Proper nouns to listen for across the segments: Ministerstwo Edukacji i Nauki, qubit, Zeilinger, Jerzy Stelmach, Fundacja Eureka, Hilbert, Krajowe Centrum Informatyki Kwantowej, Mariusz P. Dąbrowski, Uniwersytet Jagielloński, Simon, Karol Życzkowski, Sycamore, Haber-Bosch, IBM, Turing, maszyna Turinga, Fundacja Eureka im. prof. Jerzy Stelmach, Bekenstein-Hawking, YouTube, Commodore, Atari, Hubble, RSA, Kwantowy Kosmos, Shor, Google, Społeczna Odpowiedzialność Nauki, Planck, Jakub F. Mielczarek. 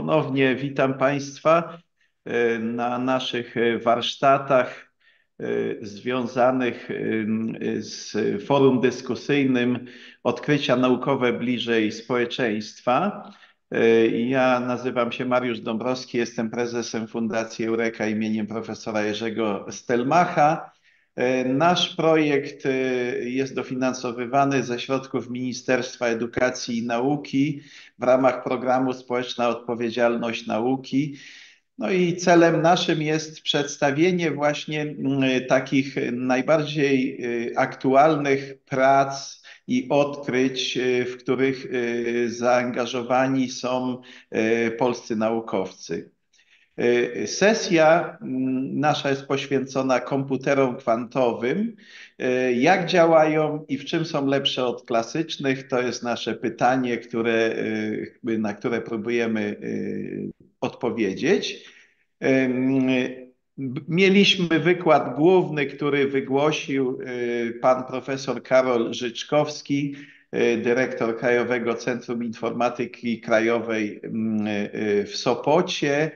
Ponownie witam Państwa na naszych warsztatach związanych z forum dyskusyjnym Odkrycia naukowe bliżej społeczeństwa. Ja nazywam się Mariusz Dąbrowski, jestem prezesem Fundacji Eureka imieniem profesora Jerzego Stelmacha. Nasz projekt jest dofinansowywany ze środków Ministerstwa Edukacji i Nauki w ramach programu Społeczna Odpowiedzialność Nauki. No i celem naszym jest przedstawienie właśnie takich najbardziej aktualnych prac i odkryć, w których zaangażowani są polscy naukowcy. Sesja nasza jest poświęcona komputerom kwantowym. Jak działają i w czym są lepsze od klasycznych? To jest nasze pytanie, na które próbujemy odpowiedzieć. Mieliśmy wykład główny, który wygłosił pan profesor Karol Życzkowski, dyrektor Krajowego Centrum Informatyki Krajowej w Sopocie.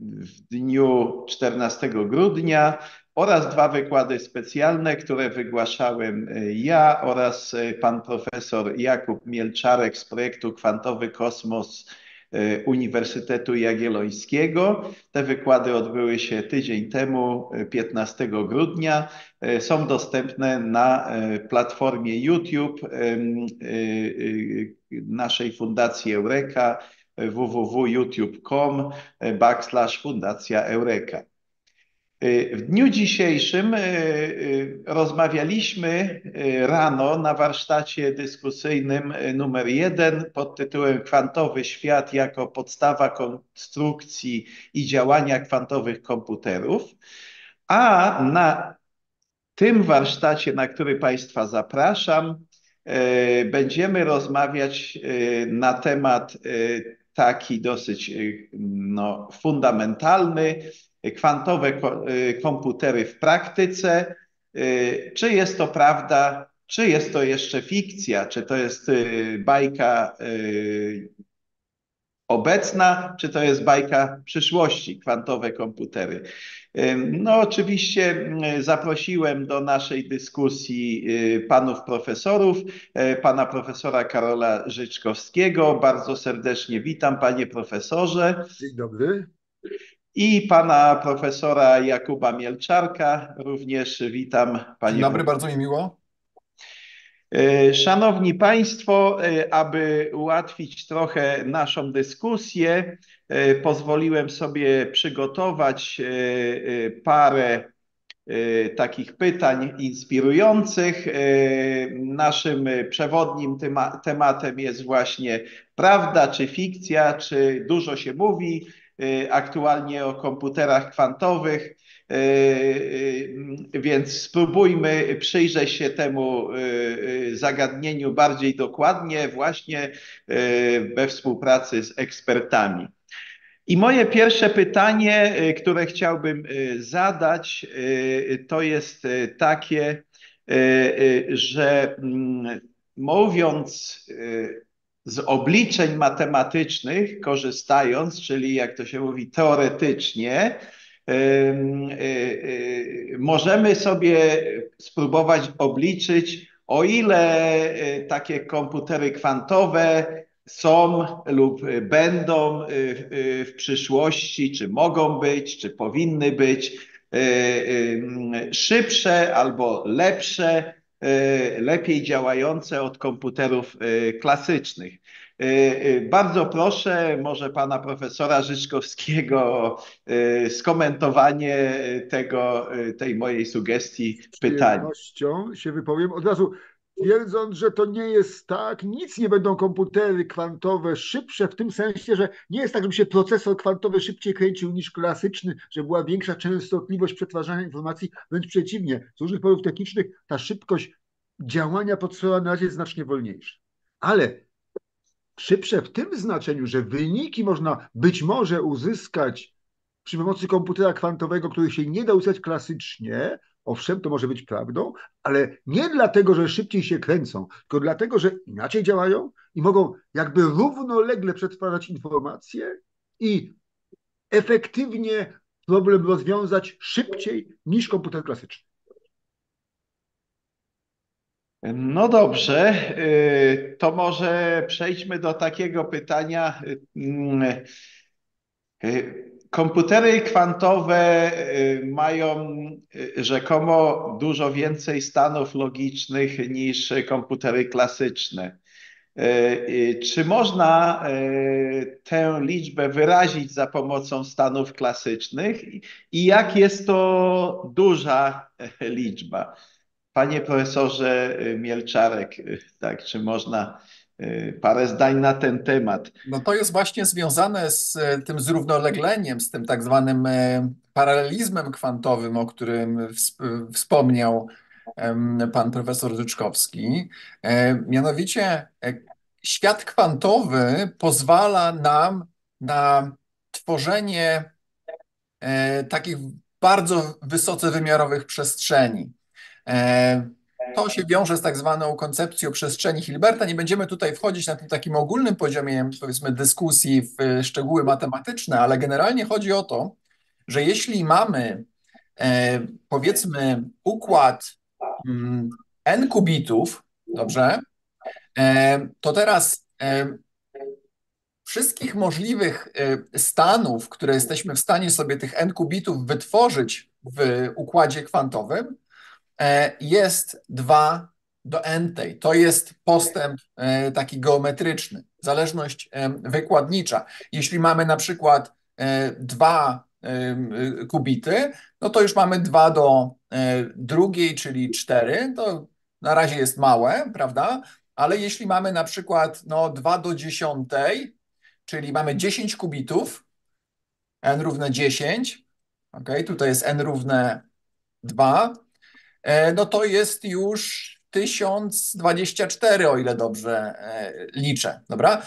W dniu 14 grudnia oraz dwa wykłady specjalne, które wygłaszałem ja oraz pan profesor Jakub Mielczarek z projektu Kwantowy Kosmos Uniwersytetu Jagiellońskiego. Te wykłady odbyły się tydzień temu, 15 grudnia. Są dostępne na platformie YouTube naszej Fundacji Eureka, www.youtube.com/Fundacja Eureka. W dniu dzisiejszym rozmawialiśmy rano na warsztacie dyskusyjnym numer 1 pod tytułem Kwantowy świat jako podstawa konstrukcji i działania kwantowych komputerów, a na tym warsztacie, na który Państwa zapraszam, będziemy rozmawiać na temat taki dosyć fundamentalny, kwantowe komputery w praktyce. Czy jest to prawda, czy jest to jeszcze fikcja, czy to jest bajka obecna, czy to jest bajka przyszłości, kwantowe komputery. No oczywiście zaprosiłem do naszej dyskusji panów profesorów, pana profesora Karola Życzkowskiego. Bardzo serdecznie witam, panie profesorze. Dzień dobry. I pana profesora Jakuba Mielczarka. Również witam, panie. Dzień dobry, bardzo mi miło. Szanowni Państwo, aby ułatwić trochę naszą dyskusję, pozwoliłem sobie przygotować parę takich pytań inspirujących. Naszym przewodnim tematem jest właśnie prawda czy fikcja, czy dużo się mówi aktualnie o komputerach kwantowych. Więc spróbujmy przyjrzeć się temu zagadnieniu bardziej dokładnie właśnie we współpracy z ekspertami. I moje pierwsze pytanie, które chciałbym zadać, to jest takie, że mówiąc z obliczeń matematycznych, korzystając, czyli jak to się mówi teoretycznie, możemy sobie spróbować obliczyć, o ile takie komputery kwantowe są lub będą w przyszłości, czy mogą być, czy powinny być szybsze albo lepsze, lepiej działające od komputerów klasycznych. Bardzo proszę może pana profesora Życzkowskiego o skomentowanie tej mojej sugestii pytania. Z przyjemnością się wypowiem. Od razu twierdząc, że to nie jest tak, nic nie będą komputery kwantowe szybsze w tym sensie, że nie jest tak, żeby się procesor kwantowy szybciej kręcił niż klasyczny, że była większa częstotliwość przetwarzania informacji, wręcz przeciwnie. Z różnych powodów technicznych ta szybkość działania procesora na razie jest znacznie wolniejsza. Ale szybsze w tym znaczeniu, że wyniki można być może uzyskać przy pomocy komputera kwantowego, których się nie da uzyskać klasycznie, Owszem, to może być prawdą, ale nie dlatego, że szybciej się kręcą, tylko dlatego, że inaczej działają i mogą jakby równolegle przetwarzać informacje i efektywnie problem rozwiązać szybciej niż komputer klasyczny. No dobrze, to może przejdźmy do takiego pytania. Komputery kwantowe mają rzekomo dużo więcej stanów logicznych niż komputery klasyczne. Czy można tę liczbę wyrazić za pomocą stanów klasycznych i jak jest to duża liczba? Panie profesorze Mielczarek, tak, czy można parę zdań na ten temat? No to jest właśnie związane z tym zrównolegleniem, z tym tak zwanym paralelizmem kwantowym, o którym wspomniał pan profesor Życzkowski. Mianowicie świat kwantowy pozwala nam na tworzenie takich bardzo wysoce wymiarowych przestrzeni. To się wiąże z tak zwaną koncepcją przestrzeni Hilberta. Nie będziemy tutaj wchodzić na tym takim ogólnym poziomie, powiedzmy, dyskusji w szczegóły matematyczne, ale generalnie chodzi o to, że jeśli mamy, powiedzmy, układ n kubitów, dobrze, to teraz wszystkich możliwych stanów, które jesteśmy w stanie sobie tych n kubitów wytworzyć w układzie kwantowym, jest 2 do n-tej. To jest postęp taki geometryczny, zależność wykładnicza. Jeśli mamy na przykład 2 kubity, no to już mamy 2 do drugiej, czyli 4. To na razie jest małe, prawda? Ale jeśli mamy na przykład 2 do 10, czyli mamy 10 kubitów, n równe 10, okay, tutaj jest n równe 2, no to jest już 1024, o ile dobrze liczę, dobra?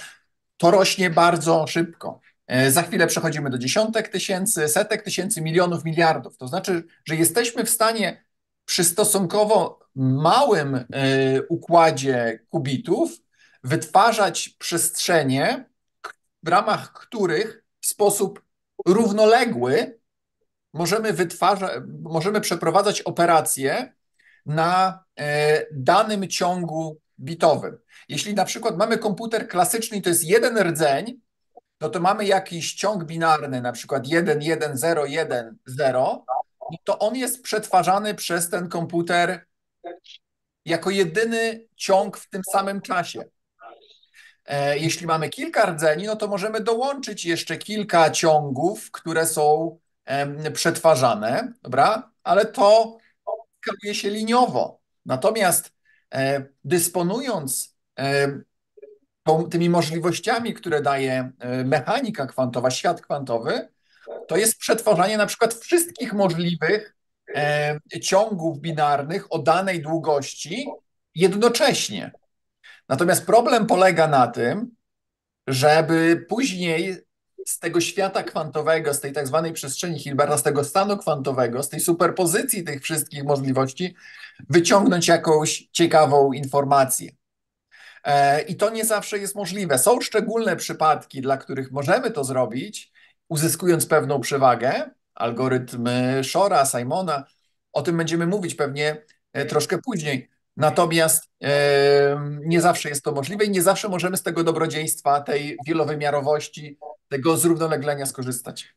To rośnie bardzo szybko. Za chwilę przechodzimy do dziesiątek tysięcy, setek tysięcy, milionów, miliardów. To znaczy, że jesteśmy w stanie przy stosunkowo małym układzie kubitów wytwarzać przestrzenie, w ramach których w sposób równoległy możemy przeprowadzać operacje na danym ciągu bitowym. Jeśli na przykład mamy komputer klasyczny i to jest jeden rdzeń, no to mamy jakiś ciąg binarny, na przykład 1, 1, 0, 1, 0, to on jest przetwarzany przez ten komputer jako jedyny ciąg w tym samym czasie. Jeśli mamy kilka rdzeni, no to możemy dołączyć jeszcze kilka ciągów, które są przetwarzane, dobra? Ale to skaluje się liniowo. Natomiast dysponując tymi możliwościami, które daje mechanika kwantowa, świat kwantowy, to jest przetwarzanie na przykład wszystkich możliwych ciągów binarnych o danej długości jednocześnie. Natomiast problem polega na tym, żeby później z tego świata kwantowego, z tej tak zwanej przestrzeni Hilberta, z tego stanu kwantowego, z tej superpozycji tych wszystkich możliwości wyciągnąć jakąś ciekawą informację. I to nie zawsze jest możliwe. Są szczególne przypadki, dla których możemy to zrobić, uzyskując pewną przewagę, algorytm Shora, Simona, o tym będziemy mówić pewnie troszkę później. Natomiast nie zawsze jest to możliwe i nie zawsze możemy z tego dobrodziejstwa, tej wielowymiarowości, tego zrównoleglenia skorzystać.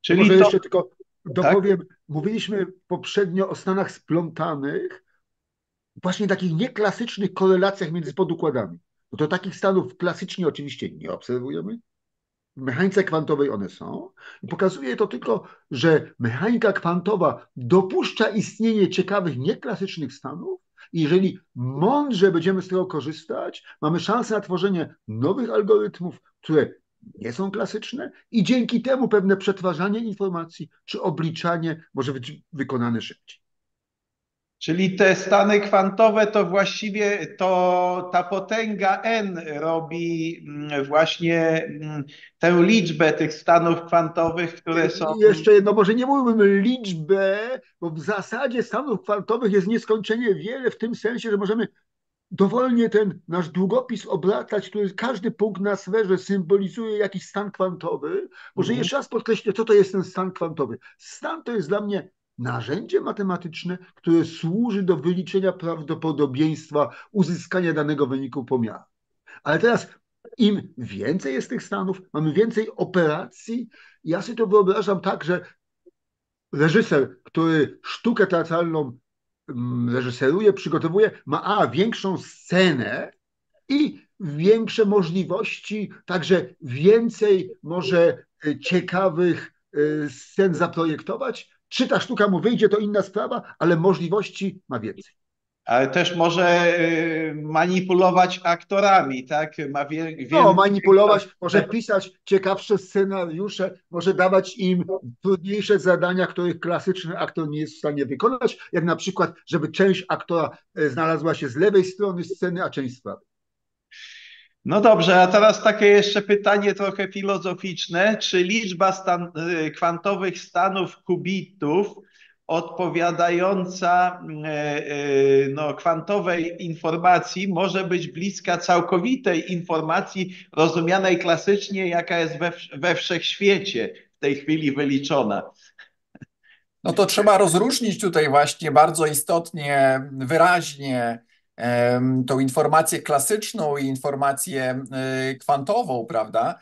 Czyli może to... jeszcze tylko dopowiem, tak? Mówiliśmy poprzednio o stanach splątanych, właśnie takich nieklasycznych korelacjach między podukładami. No to takich stanów klasycznie oczywiście nie obserwujemy. W mechanice kwantowej one są. I pokazuje to tylko, że mechanika kwantowa dopuszcza istnienie ciekawych, nieklasycznych stanów. I jeżeli mądrze będziemy z tego korzystać, mamy szansę na tworzenie nowych algorytmów, które nie są klasyczne i dzięki temu pewne przetwarzanie informacji czy obliczanie może być wykonane szybciej. Czyli te stany kwantowe to właściwie to ta potęga n robi właśnie tę liczbę tych stanów kwantowych, które są... I jeszcze jedno, może nie mówiłbym liczbę, bo w zasadzie stanów kwantowych jest nieskończenie wiele, w tym sensie, że możemy dowolnie ten nasz długopis oblatać, który każdy punkt na sferze symbolizuje jakiś stan kwantowy. Może jeszcze raz podkreślę, co to jest ten stan kwantowy. Stan to jest dla mnie narzędzie matematyczne, które służy do wyliczenia prawdopodobieństwa uzyskania danego wyniku pomiaru. Ale teraz im więcej jest tych stanów, mamy więcej operacji. Ja sobie to wyobrażam tak, że reżyser, który sztukę teatralną reżyseruje, przygotowuje, ma większą scenę i większe możliwości, także więcej może ciekawych scen zaprojektować. Czy ta sztuka mu wyjdzie, to inna sprawa, ale możliwości ma więcej. Ale też może manipulować aktorami, tak? Ma manipulować, może pisać ciekawsze scenariusze, może dawać im trudniejsze zadania, których klasyczny aktor nie jest w stanie wykonać, jak na przykład, żeby część aktora znalazła się z lewej strony sceny, a część z prawej. No dobrze, a teraz takie jeszcze pytanie trochę filozoficzne. Czy liczba kwantowych stanów kubitów odpowiadająca kwantowej informacji może być bliska całkowitej informacji rozumianej klasycznie, jaka jest we wszechświecie w tej chwili wyliczona? No to trzeba rozróżnić tutaj właśnie bardzo istotnie, wyraźnie tą informację klasyczną i informację kwantową, prawda?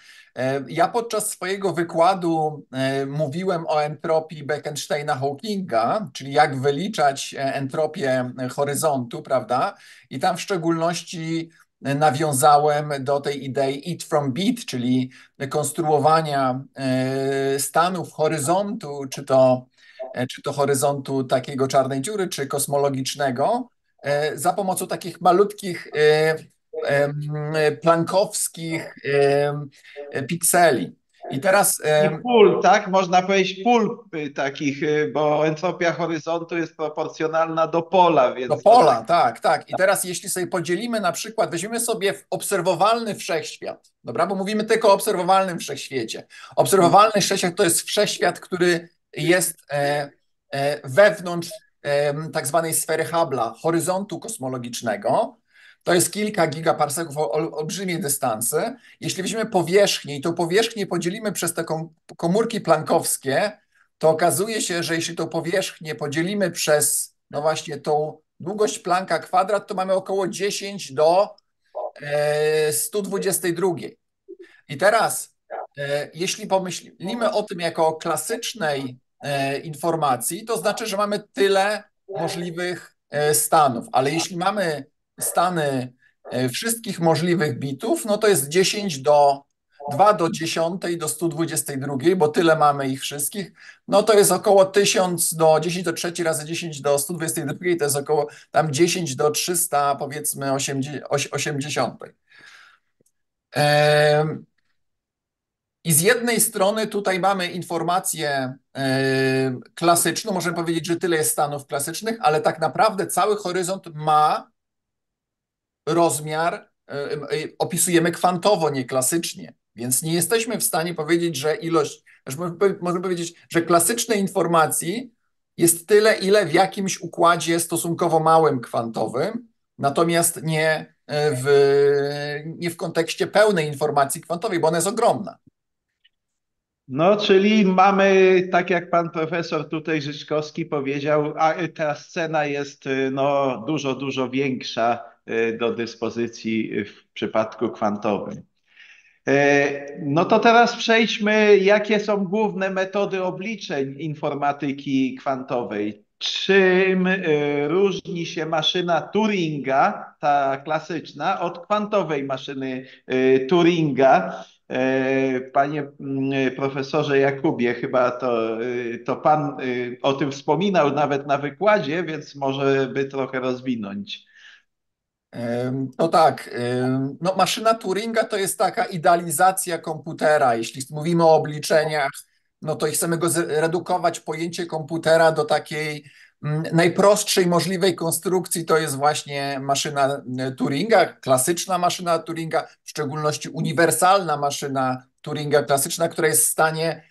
Ja podczas swojego wykładu mówiłem o entropii Bekensteina-Hawkinga, czyli jak wyliczać entropię horyzontu, prawda? I tam w szczególności nawiązałem do tej idei eat from beat, czyli konstruowania stanów horyzontu, czy to horyzontu takiego czarnej dziury, czy kosmologicznego, za pomocą takich malutkich plankowskich pikseli. I teraz... Pól, tak? Można powiedzieć pól takich, bo entropia horyzontu jest proporcjonalna do pola. Więc do pola, tak. I teraz jeśli sobie podzielimy na przykład, weźmiemy sobie obserwowalny wszechświat, dobra? Bo mówimy tylko o obserwowalnym wszechświecie. Obserwowalny wszechświat to jest wszechświat, który jest wewnątrz tak zwanej sfery Hubble'a, horyzontu kosmologicznego. To jest kilka gigaparseków, olbrzymie dystanse. Jeśli weźmiemy powierzchnię i tą powierzchnię podzielimy przez te komórki plankowskie, to okazuje się, że jeśli tą powierzchnię podzielimy przez, no właśnie, tą długość Plancka kwadrat, to mamy około 10 do 122. I teraz, jeśli pomyślimy o tym jako o klasycznej informacji, to znaczy, że mamy tyle możliwych stanów, ale jeśli mamy stany wszystkich możliwych bitów, no to jest 2 do 10 do 122, bo tyle mamy ich wszystkich, no to jest około 1000 do 10 do 3 razy 10 do 122, to jest około tam 10 do 300, powiedzmy 80. I z jednej strony tutaj mamy informację klasyczną, możemy powiedzieć, że tyle jest stanów klasycznych, ale tak naprawdę cały horyzont ma rozmiar, opisujemy kwantowo, nie klasycznie, więc nie jesteśmy w stanie powiedzieć, że ilość, możemy powiedzieć, że klasycznej informacji jest tyle, ile w jakimś układzie stosunkowo małym kwantowym, natomiast nie w kontekście pełnej informacji kwantowej, bo ona jest ogromna. No, czyli mamy, tak jak pan profesor tutaj Życzkowski powiedział, a ta scena jest dużo większa do dyspozycji w przypadku kwantowym. No to teraz przejdźmy, jakie są główne metody obliczeń informatyki kwantowej. Czym różni się maszyna Turinga, ta klasyczna, od kwantowej maszyny Turinga? Panie profesorze Jakubie, chyba to pan o tym wspominał nawet na wykładzie, więc może by trochę rozwinąć. No tak, no maszyna Turinga to jest taka idealizacja komputera. Jeśli mówimy o obliczeniach, no to chcemy go zredukować, pojęcie komputera, do takiej najprostszej możliwej konstrukcji, to jest właśnie maszyna Turinga, klasyczna maszyna Turinga, w szczególności uniwersalna maszyna Turinga klasyczna, która jest w stanie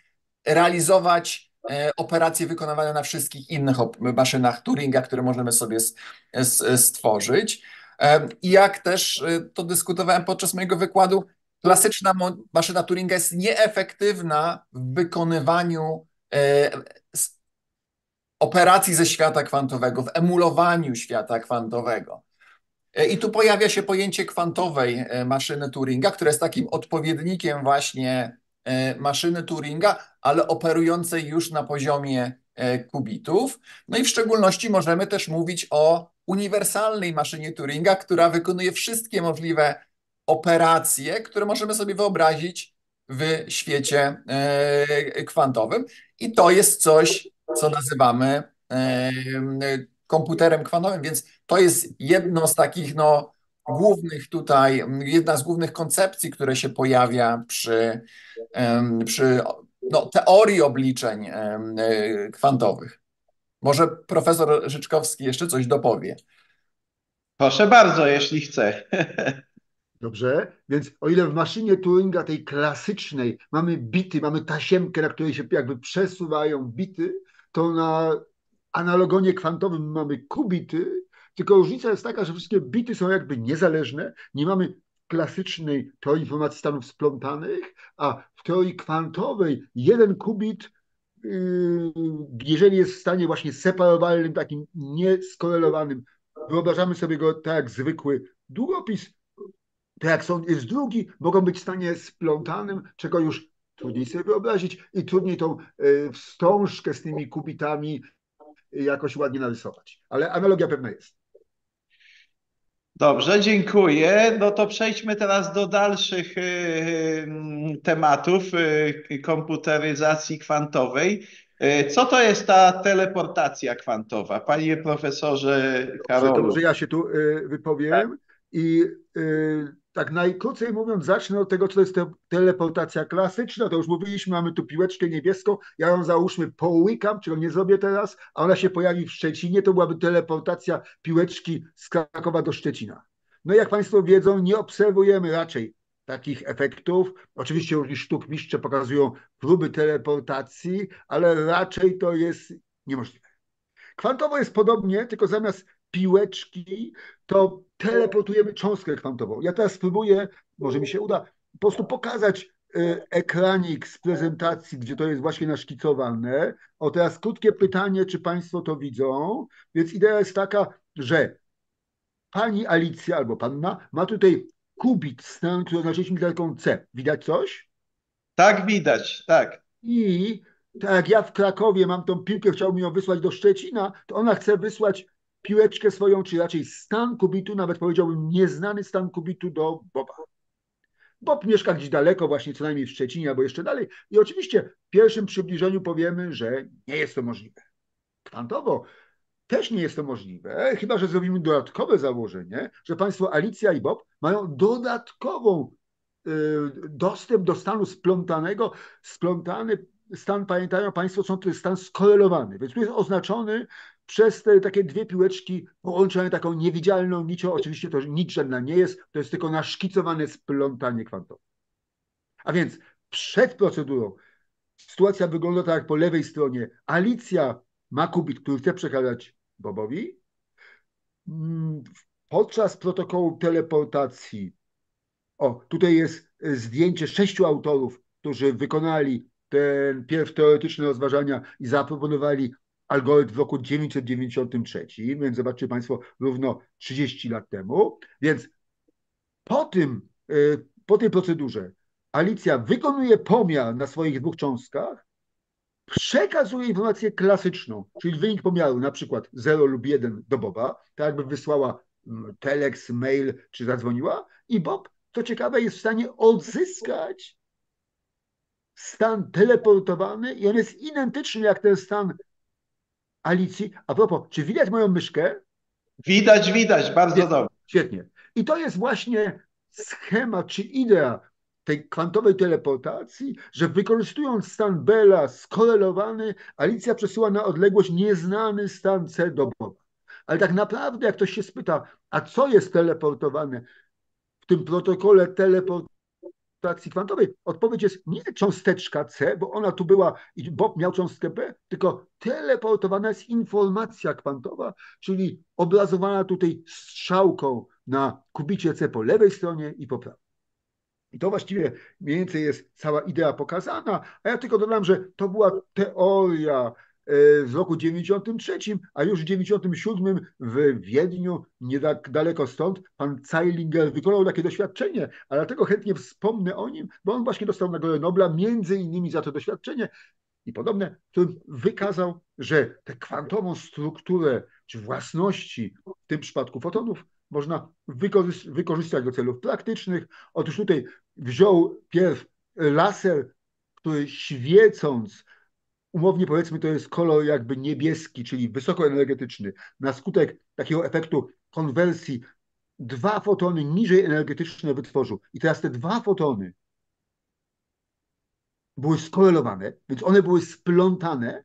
realizować operacje wykonywane na wszystkich innych maszynach Turinga, które możemy sobie stworzyć. I jak też to dyskutowałem podczas mojego wykładu, klasyczna maszyna Turinga jest nieefektywna w wykonywaniu operacji ze świata kwantowego, w emulowaniu świata kwantowego. I tu pojawia się pojęcie kwantowej maszyny Turinga, która jest takim odpowiednikiem właśnie maszyny Turinga, ale operującej już na poziomie kubitów. No i w szczególności możemy też mówić o uniwersalnej maszynie Turinga, która wykonuje wszystkie możliwe operacje, które możemy sobie wyobrazić w świecie kwantowym. I to jest coś, co nazywamy komputerem kwantowym, więc to jest jedno z takich jedna z głównych koncepcji, które się pojawia przy teorii obliczeń kwantowych. Może profesor Życzkowski jeszcze coś dopowie. Proszę bardzo, jeśli chce. Dobrze, więc o ile w maszynie Turinga, tej klasycznej, mamy bity, mamy tasiemkę, na której się jakby przesuwają bity, to na analogonie kwantowym mamy kubity, tylko różnica jest taka, że wszystkie bity są jakby niezależne, nie mamy klasycznej teorii informacji stanów splątanych, a w teorii kwantowej jeden kubit, jeżeli jest w stanie właśnie separowalnym, takim nieskorelowanym, wyobrażamy sobie go tak jak zwykły długopis, tak jak jest drugi, mogą być w stanie splątanym, czego już trudniej sobie wyobrazić i trudniej tą wstążkę z tymi kubitami jakoś ładnie narysować. Ale analogia pewna jest. Dobrze, dziękuję. No to przejdźmy teraz do dalszych tematów komputeryzacji kwantowej. Co to jest ta teleportacja kwantowa? Panie profesorze Karolu. Dobrze, ja się tu wypowiem. I tak najkrócej mówiąc, zacznę od tego, co to jest teleportacja klasyczna. To już mówiliśmy, mamy tu piłeczkę niebieską. Ja ją załóżmy połykam, czego nie zrobię teraz, a ona się pojawi w Szczecinie. To byłaby teleportacja piłeczki z Krakowa do Szczecina. No i jak Państwo wiedzą, nie obserwujemy raczej takich efektów. Oczywiście różni sztukmistrze pokazują próby teleportacji, ale raczej to jest niemożliwe. Kwantowo jest podobnie, tylko zamiast piłeczki, to teleportujemy cząstkę kwantową. Ja teraz spróbuję, może mi się uda, po prostu pokazać ekranik z prezentacji, gdzie to jest właśnie naszkicowane. O, teraz krótkie pytanie, czy Państwo to widzą. Więc idea jest taka, że Pani Alicja albo Panna ma tutaj kubit, stan, który oznaczyliśmy literką C. Widać coś? Tak, widać, tak. I tak jak ja w Krakowie mam tą piłkę, chciałbym ją wysłać do Szczecina, to ona chce wysłać piłeczkę swoją, czy raczej stan kubitu, nawet powiedziałbym nieznany stan kubitu do Boba. Bob mieszka gdzieś daleko, właśnie co najmniej w Szczecinie albo jeszcze dalej i oczywiście w pierwszym przybliżeniu powiemy, że nie jest to możliwe. Kwantowo też nie jest to możliwe, chyba że zrobimy dodatkowe założenie, że Państwo Alicja i Bob mają dodatkową dostęp do stanu splątanego. Splątany stan, pamiętają Państwo, to jest stan skorelowany, więc tu jest oznaczony przez te takie dwie piłeczki połączone taką niewidzialną nicią. Oczywiście to nic żadna nie jest, to jest tylko naszkicowane splątanie kwantowe. A więc przed procedurą sytuacja wygląda tak jak po lewej stronie. Alicja ma kubit, który chce przekazać Bobowi. Podczas protokołu teleportacji, tutaj jest zdjęcie 6 autorów, którzy wykonali ten teoretyczne rozważania i zaproponowali algorytm w roku 1993, więc zobaczcie Państwo, równo 30 lat temu. Więc po tej procedurze Alicja wykonuje pomiar na swoich dwóch cząstkach, przekazuje informację klasyczną, czyli wynik pomiaru, na przykład 0 lub 1 do Boba, tak jakby wysłała telex, mail czy zadzwoniła i Bob, co ciekawe, jest w stanie odzyskać stan teleportowany i on jest identyczny jak ten stan Alicji. A propos, czy widać moją myszkę? Widać, widać, bardzo dobrze. Świetnie. I to jest właśnie schemat, czy idea tej kwantowej teleportacji, że wykorzystując stan Bela skorelowany, Alicja przesyła na odległość nieznany stan C do Boga. Ale tak naprawdę, jak ktoś się spyta, a co jest teleportowane w tym protokole teleportacji kwantowej, odpowiedź jest nie cząsteczka C, bo ona tu była i Bob miał cząstkę B, tylko teleportowana jest informacja kwantowa, czyli obrazowana tutaj strzałką na kubicie C po lewej stronie i po prawej. I to właściwie mniej więcej jest cała idea pokazana, a ja tylko dodam, że to była teoria z roku 93, a już w 97 w Wiedniu, nie tak daleko stąd, pan Zeilinger wykonał takie doświadczenie, a dlatego chętnie wspomnę o nim, bo on właśnie dostał Nagrodę Nobla, między innymi za to doświadczenie i podobne, w którym wykazał, że tę kwantową strukturę czy własności, w tym przypadku fotonów, można wykorzystać do celów praktycznych. Otóż tutaj wziął pierw laser, który świecąc, umownie powiedzmy, to jest kolor jakby niebieski, czyli wysokoenergetyczny. Na skutek takiego efektu konwersji dwa fotony niżej energetyczne wytworzył. I teraz te dwa fotony były skorelowane, więc one były splątane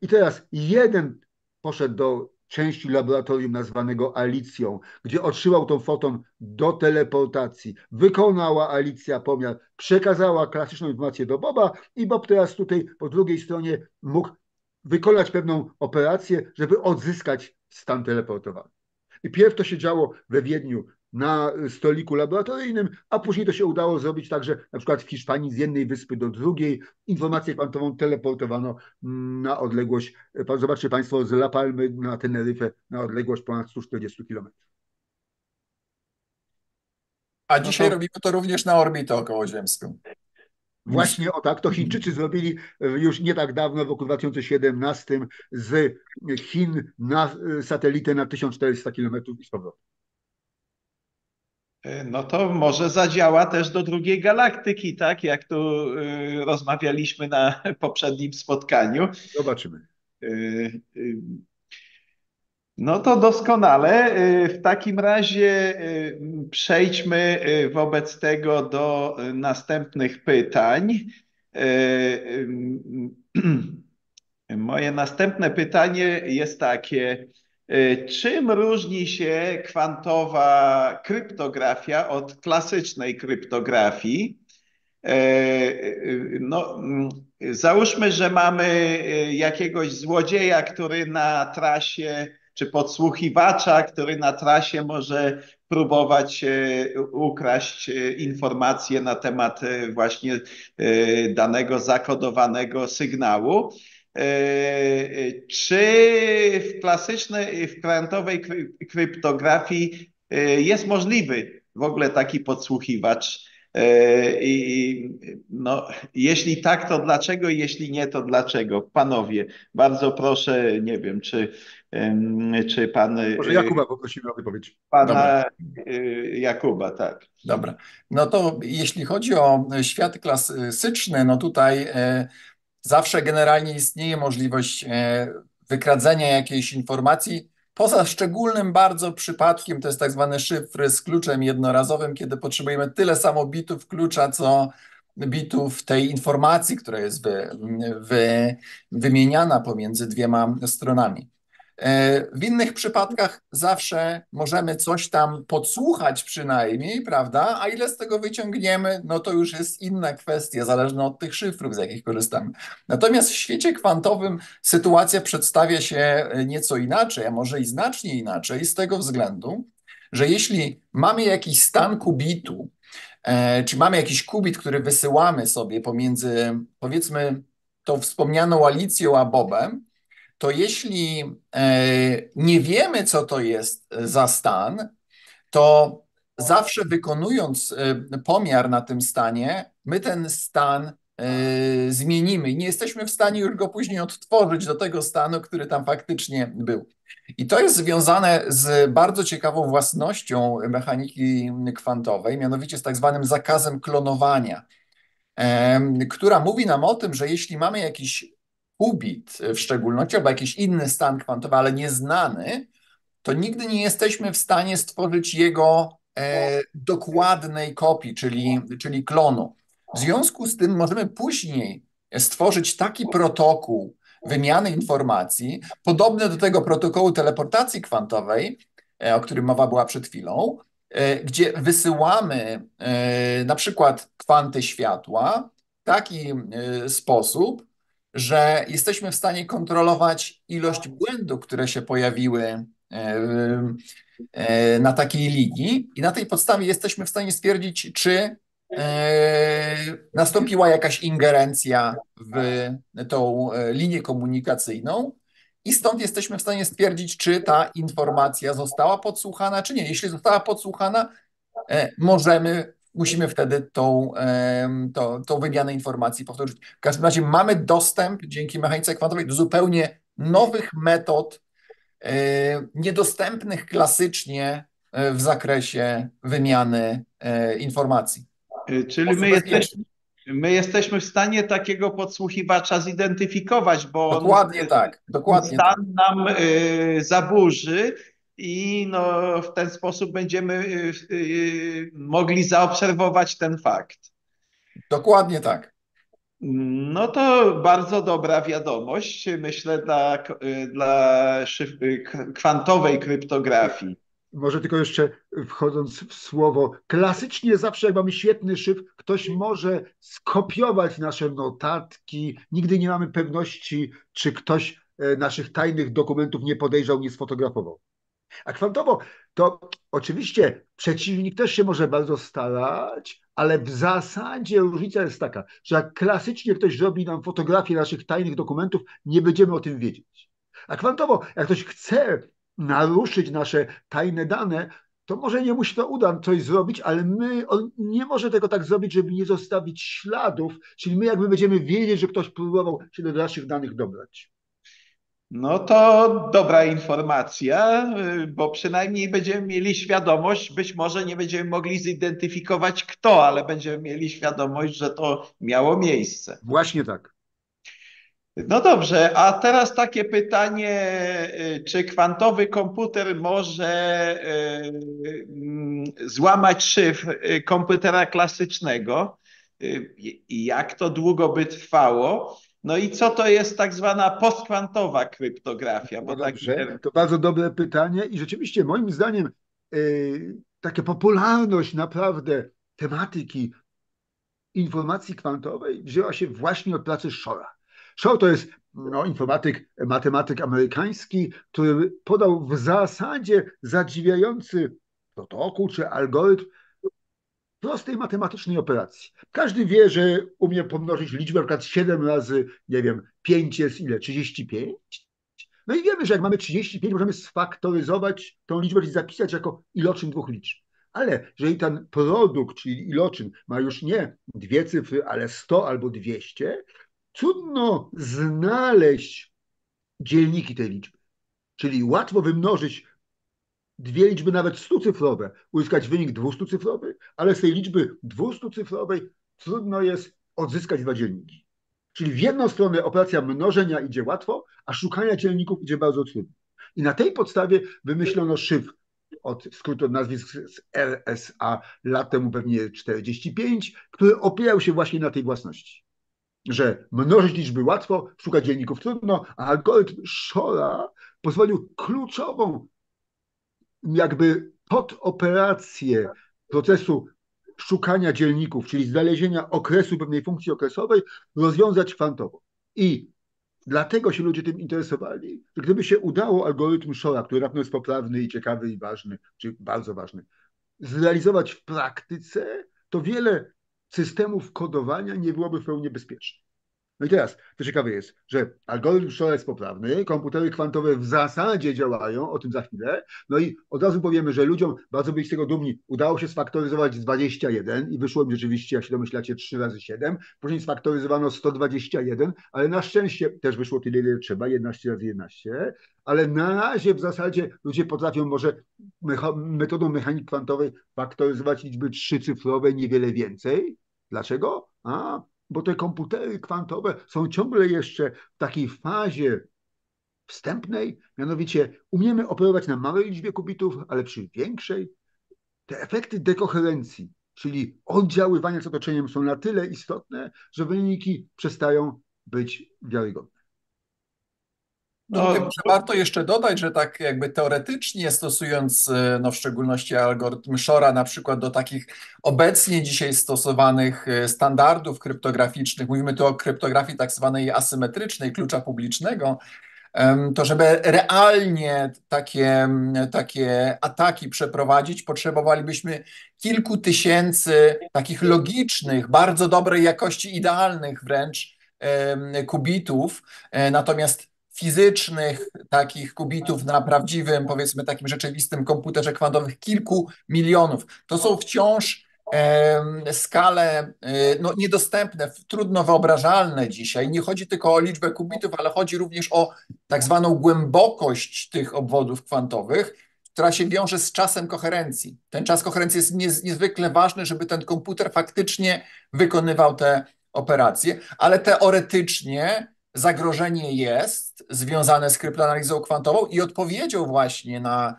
i teraz jeden poszedł do części laboratorium nazwanego Alicją, gdzie otrzymał ten foton do teleportacji. Wykonała Alicja pomiar, przekazała klasyczną informację do Boba i Bob teraz tutaj po drugiej stronie mógł wykonać pewną operację, żeby odzyskać stan teleportowany. I pierw to się działo we Wiedniu na stoliku laboratoryjnym, a później to się udało zrobić także na przykład w Hiszpanii z jednej wyspy do drugiej. Informację kwantową teleportowano na odległość, zobaczcie Państwo, z La Palmy na Teneryfę na odległość ponad 140 km. A dzisiaj no to robimy to również na orbitę okołoziemską. Właśnie o tak, to Chińczycy zrobili już nie tak dawno, w roku 2017 z Chin na satelitę na 1400 km i z powrotem. No to może zadziała też do drugiej galaktyki, tak? Jak tu rozmawialiśmy na poprzednim spotkaniu. Zobaczymy. No to doskonale. W takim razie przejdźmy wobec tego do następnych pytań. Moje następne pytanie jest takie. Czym różni się kwantowa kryptografia od klasycznej kryptografii? No, załóżmy, że mamy jakiegoś złodzieja, który na trasie, czy podsłuchiwacza, który na trasie może próbować ukraść informacje na temat właśnie danego zakodowanego sygnału. Czy w klasycznej, w kwantowej kryptografii jest możliwy w ogóle taki podsłuchiwacz? No, jeśli tak, to dlaczego? Jeśli nie, to dlaczego? Panowie, bardzo proszę, nie wiem, czy pan... Może Jakuba poprosimy o wypowiedź. Pana Jakuba, tak. Dobra. No to jeśli chodzi o świat klasyczny, no tutaj... Zawsze generalnie istnieje możliwość wykradzenia jakiejś informacji, poza szczególnym bardzo przypadkiem, to jest tak zwany szyfr z kluczem jednorazowym, kiedy potrzebujemy tyle samo bitów klucza, co bitów tej informacji, która jest wymieniana pomiędzy dwiema stronami. W innych przypadkach zawsze możemy coś tam podsłuchać przynajmniej, prawda? A ile z tego wyciągniemy, no to już jest inna kwestia, zależna od tych szyfrów, z jakich korzystamy. Natomiast w świecie kwantowym sytuacja przedstawia się nieco inaczej, a może i znacznie inaczej, z tego względu, że jeśli mamy jakiś stan kubitu, czy mamy jakiś kubit, który wysyłamy sobie pomiędzy, powiedzmy, tą wspomnianą Alicją a Bobem, to jeśli nie wiemy, co to jest za stan, to zawsze wykonując pomiar na tym stanie, my ten stan zmienimy. Nie jesteśmy w stanie już go później odtworzyć do tego stanu, który tam faktycznie był. I to jest związane z bardzo ciekawą własnością mechaniki kwantowej, mianowicie z tak zwanym zakazem klonowania, która mówi nam o tym, że jeśli mamy jakiś kubit w szczególności, albo jakiś inny stan kwantowy, ale nieznany, to nigdy nie jesteśmy w stanie stworzyć jego dokładnej kopii, czyli klonu. W związku z tym możemy później stworzyć taki protokół wymiany informacji, podobny do tego protokołu teleportacji kwantowej, o którym mowa była przed chwilą, gdzie wysyłamy na przykład kwanty światła w taki sposób, że jesteśmy w stanie kontrolować ilość błędów, które się pojawiły na takiej linii i na tej podstawie jesteśmy w stanie stwierdzić, czy nastąpiła jakaś ingerencja w tą linię komunikacyjną i stąd jesteśmy w stanie stwierdzić, czy ta informacja została podsłuchana, czy nie. Jeśli została podsłuchana, musimy wtedy tą wymianę informacji powtórzyć. W każdym razie mamy dostęp dzięki mechanice kwantowej do zupełnie nowych metod niedostępnych klasycznie w zakresie wymiany informacji. Czyli my jesteśmy w stanie takiego podsłuchiwacza zidentyfikować, bo dokładnie tak, dokładnie stan tak nam zaburzy i w ten sposób będziemy mogli zaobserwować ten fakt. Dokładnie tak. No to bardzo dobra wiadomość, myślę, dla kwantowej kryptografii. Może tylko jeszcze wchodząc w słowo, klasycznie zawsze jak mamy świetny szyfr, ktoś może skopiować nasze notatki, nigdy nie mamy pewności, czy ktoś naszych tajnych dokumentów nie podejrzał, nie sfotografował. A kwantowo to oczywiście przeciwnik też się może bardzo starać, ale w zasadzie różnica jest taka, że jak klasycznie ktoś zrobi nam fotografię naszych tajnych dokumentów, nie będziemy o tym wiedzieć. A kwantowo, jak ktoś chce naruszyć nasze tajne dane, to może nie mu się to uda coś zrobić, ale on nie może tego tak zrobić, żeby nie zostawić śladów, czyli my jakby będziemy wiedzieć, że ktoś próbował się do naszych danych dobrać. No to dobra informacja, bo przynajmniej będziemy mieli świadomość, być może nie będziemy mogli zidentyfikować kto, ale będziemy mieli świadomość, że to miało miejsce. Właśnie tak. No dobrze, a teraz takie pytanie, czy kwantowy komputer może złamać szyfr komputera klasycznego? Jak to długo by trwało? No i co to jest tak zwana postkwantowa kryptografia? Bo dobrze, to bardzo dobre pytanie i rzeczywiście moim zdaniem taka popularność naprawdę tematyki informacji kwantowej wzięła się właśnie od pracy Shora. Shor to jest informatyk, matematyk amerykański, który podał w zasadzie zadziwiający protokół czy algorytm prostej matematycznej operacji. Każdy wie, że umie pomnożyć liczbę, na przykład 7 razy, nie wiem, 5 jest ile? 35? No i wiemy, że jak mamy 35, możemy sfaktoryzować tą liczbę i zapisać jako iloczyn dwóch liczb. Ale jeżeli ten produkt, czyli iloczyn, ma już nie dwie cyfry, ale 100 albo 200, trudno znaleźć dzielniki tej liczby. Czyli łatwo wymnożyć dwie liczby nawet 100-cyfrowe, uzyskać wynik 200-cyfrowy, ale z tej liczby 200-cyfrowej trudno jest odzyskać dwa dzielniki. Czyli w jedną stronę operacja mnożenia idzie łatwo, a szukania dzielników idzie bardzo trudno. I na tej podstawie wymyślono szyfr od skrótu od nazwisk z RSA, lat temu pewnie 45, który opierał się właśnie na tej własności, że mnożyć liczby łatwo, szukać dzielników trudno, a algorytm Shora pozwolił kluczową jakby pod operację procesu szukania dzielników, czyli znalezienia okresu pewnej funkcji okresowej, rozwiązać kwantowo. I dlatego się ludzie tym interesowali, że gdyby się udało algorytm Shora, który na pewno jest poprawny i ciekawy i ważny, czy bardzo ważny, zrealizować w praktyce, to wiele systemów kodowania nie byłoby w pełni bezpiecznych. No i teraz, to ciekawe jest, że algorytm Shora jest poprawny, komputery kwantowe w zasadzie działają, o tym za chwilę, no i od razu powiemy, że ludziom bardzo byli z tego dumni, udało się sfaktoryzować 21 i wyszło im rzeczywiście, jak się domyślacie, 3 razy 7, później sfaktoryzowano 121, ale na szczęście też wyszło tyle, ile trzeba, 11 razy 11, ale na razie w zasadzie ludzie potrafią może metodą mechaniki kwantowej faktoryzować liczby 3-cyfrowe, niewiele więcej. Dlaczego? Bo te komputery kwantowe są ciągle jeszcze w takiej fazie wstępnej, mianowicie umiemy operować na małej liczbie qubitów, ale przy większej te efekty dekoherencji, czyli oddziaływania z otoczeniem, są na tyle istotne, że wyniki przestają być wiarygodne. No, warto jeszcze dodać, że tak jakby teoretycznie stosując w szczególności algorytm Shora na przykład do takich obecnie dzisiaj stosowanych standardów kryptograficznych, mówimy tu o kryptografii tak zwanej asymetrycznej, klucza publicznego, to żeby realnie takie ataki przeprowadzić, potrzebowalibyśmy kilku tysięcy takich logicznych, bardzo dobrej jakości, idealnych wręcz qubitów, natomiast fizycznych takich qubitów na prawdziwym, powiedzmy takim rzeczywistym komputerze kwantowych kilku milionów. To są wciąż skale niedostępne, trudno wyobrażalne dzisiaj. Nie chodzi tylko o liczbę qubitów, ale chodzi również o tak zwaną głębokość tych obwodów kwantowych, która się wiąże z czasem koherencji. Ten czas koherencji jest niezwykle ważny, żeby ten komputer faktycznie wykonywał te operacje, ale teoretycznie zagrożenie jest związane z kryptoanalizą kwantową i odpowiedzią właśnie na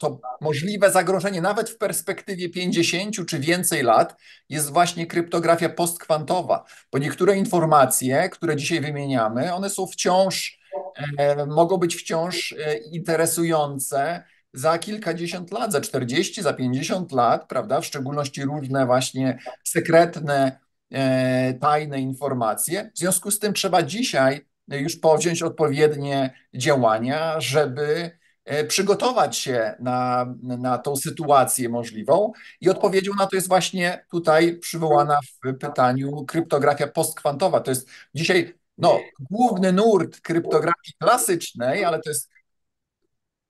to możliwe zagrożenie, nawet w perspektywie 50 czy więcej lat, jest właśnie kryptografia postkwantowa, bo niektóre informacje, które dzisiaj wymieniamy, one są wciąż, mogą być wciąż interesujące za kilkadziesiąt lat, za 40, za 50 lat, prawda, w szczególności różne właśnie sekretne, tajne informacje. W związku z tym trzeba dzisiaj już podjąć odpowiednie działania, żeby przygotować się na tą sytuację możliwą i odpowiedzią na to jest właśnie tutaj przywołana w pytaniu kryptografia postkwantowa. To jest dzisiaj główny nurt kryptografii klasycznej, ale to jest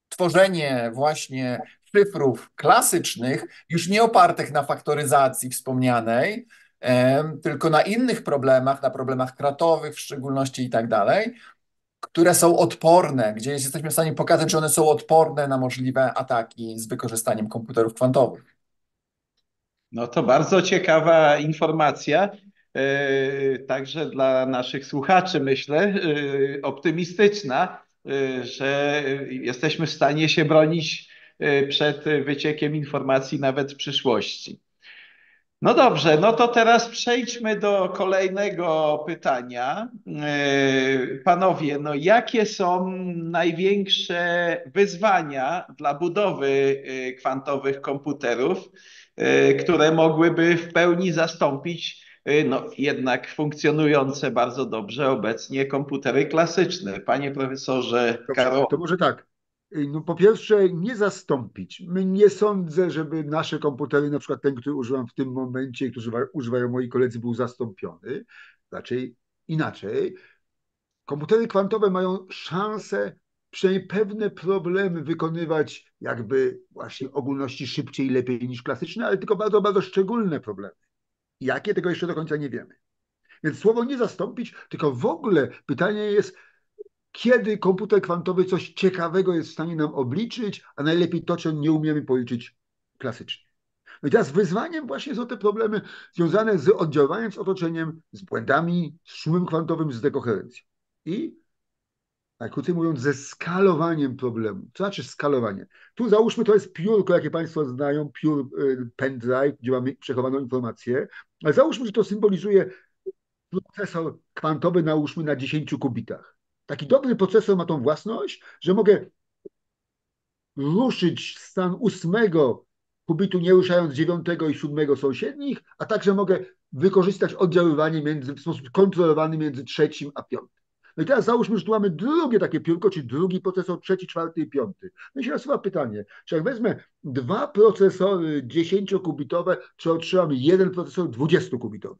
tworzenie właśnie szyfrów klasycznych, już nie opartych na faktoryzacji wspomnianej, tylko na innych problemach, na problemach kratowych w szczególności i tak dalej, które są odporne, gdzie jesteśmy w stanie pokazać, że one są odporne na możliwe ataki z wykorzystaniem komputerów kwantowych. No to bardzo ciekawa informacja, także dla naszych słuchaczy, myślę, optymistyczna, że jesteśmy w stanie się bronić przed wyciekiem informacji nawet w przyszłości. No dobrze, no to teraz przejdźmy do kolejnego pytania. Panowie, jakie są największe wyzwania dla budowy kwantowych komputerów, które mogłyby w pełni zastąpić jednak funkcjonujące bardzo dobrze obecnie komputery klasyczne? Panie profesorze Karol. To może tak. No po pierwsze, nie zastąpić. Nie sądzę, żeby nasze komputery, na przykład ten, który używam w tym momencie, który używają moi koledzy, był zastąpiony. Raczej inaczej. Komputery kwantowe mają szansę przynajmniej pewne problemy wykonywać jakby właśnie ogólności szybciej i lepiej niż klasyczne, ale tylko bardzo, bardzo szczególne problemy. Jakie? Tego jeszcze do końca nie wiemy. Więc słowo nie zastąpić, tylko w ogóle pytanie jest, kiedy komputer kwantowy coś ciekawego jest w stanie nam obliczyć, a najlepiej to, czego nie umiemy policzyć klasycznie. No i teraz wyzwaniem właśnie są te problemy związane z oddziaływaniem, z otoczeniem, z błędami, z szumem kwantowym, z dekoherencją. I, najkrócej mówiąc, ze skalowaniem problemu. Co znaczy skalowanie? Tu załóżmy, to jest piórko, jakie Państwo znają, pendrive, gdzie mamy przechowaną informację, ale załóżmy, że to symbolizuje procesor kwantowy, nałóżmy na 10 qubitach. Taki dobry procesor ma tą własność, że mogę ruszyć stan 8 qubitu, nie ruszając 9 i 7 sąsiednich, a także mogę wykorzystać oddziaływanie w sposób kontrolowany między 3. a 5. No i teraz załóżmy, że tu mamy drugie takie piórko, czyli drugi procesor, 3., 4. i 5. No i się nasuwa pytanie, czy jak wezmę 2 procesory 10-qubitowe, czy otrzymam 1 procesor 20-qubitowy?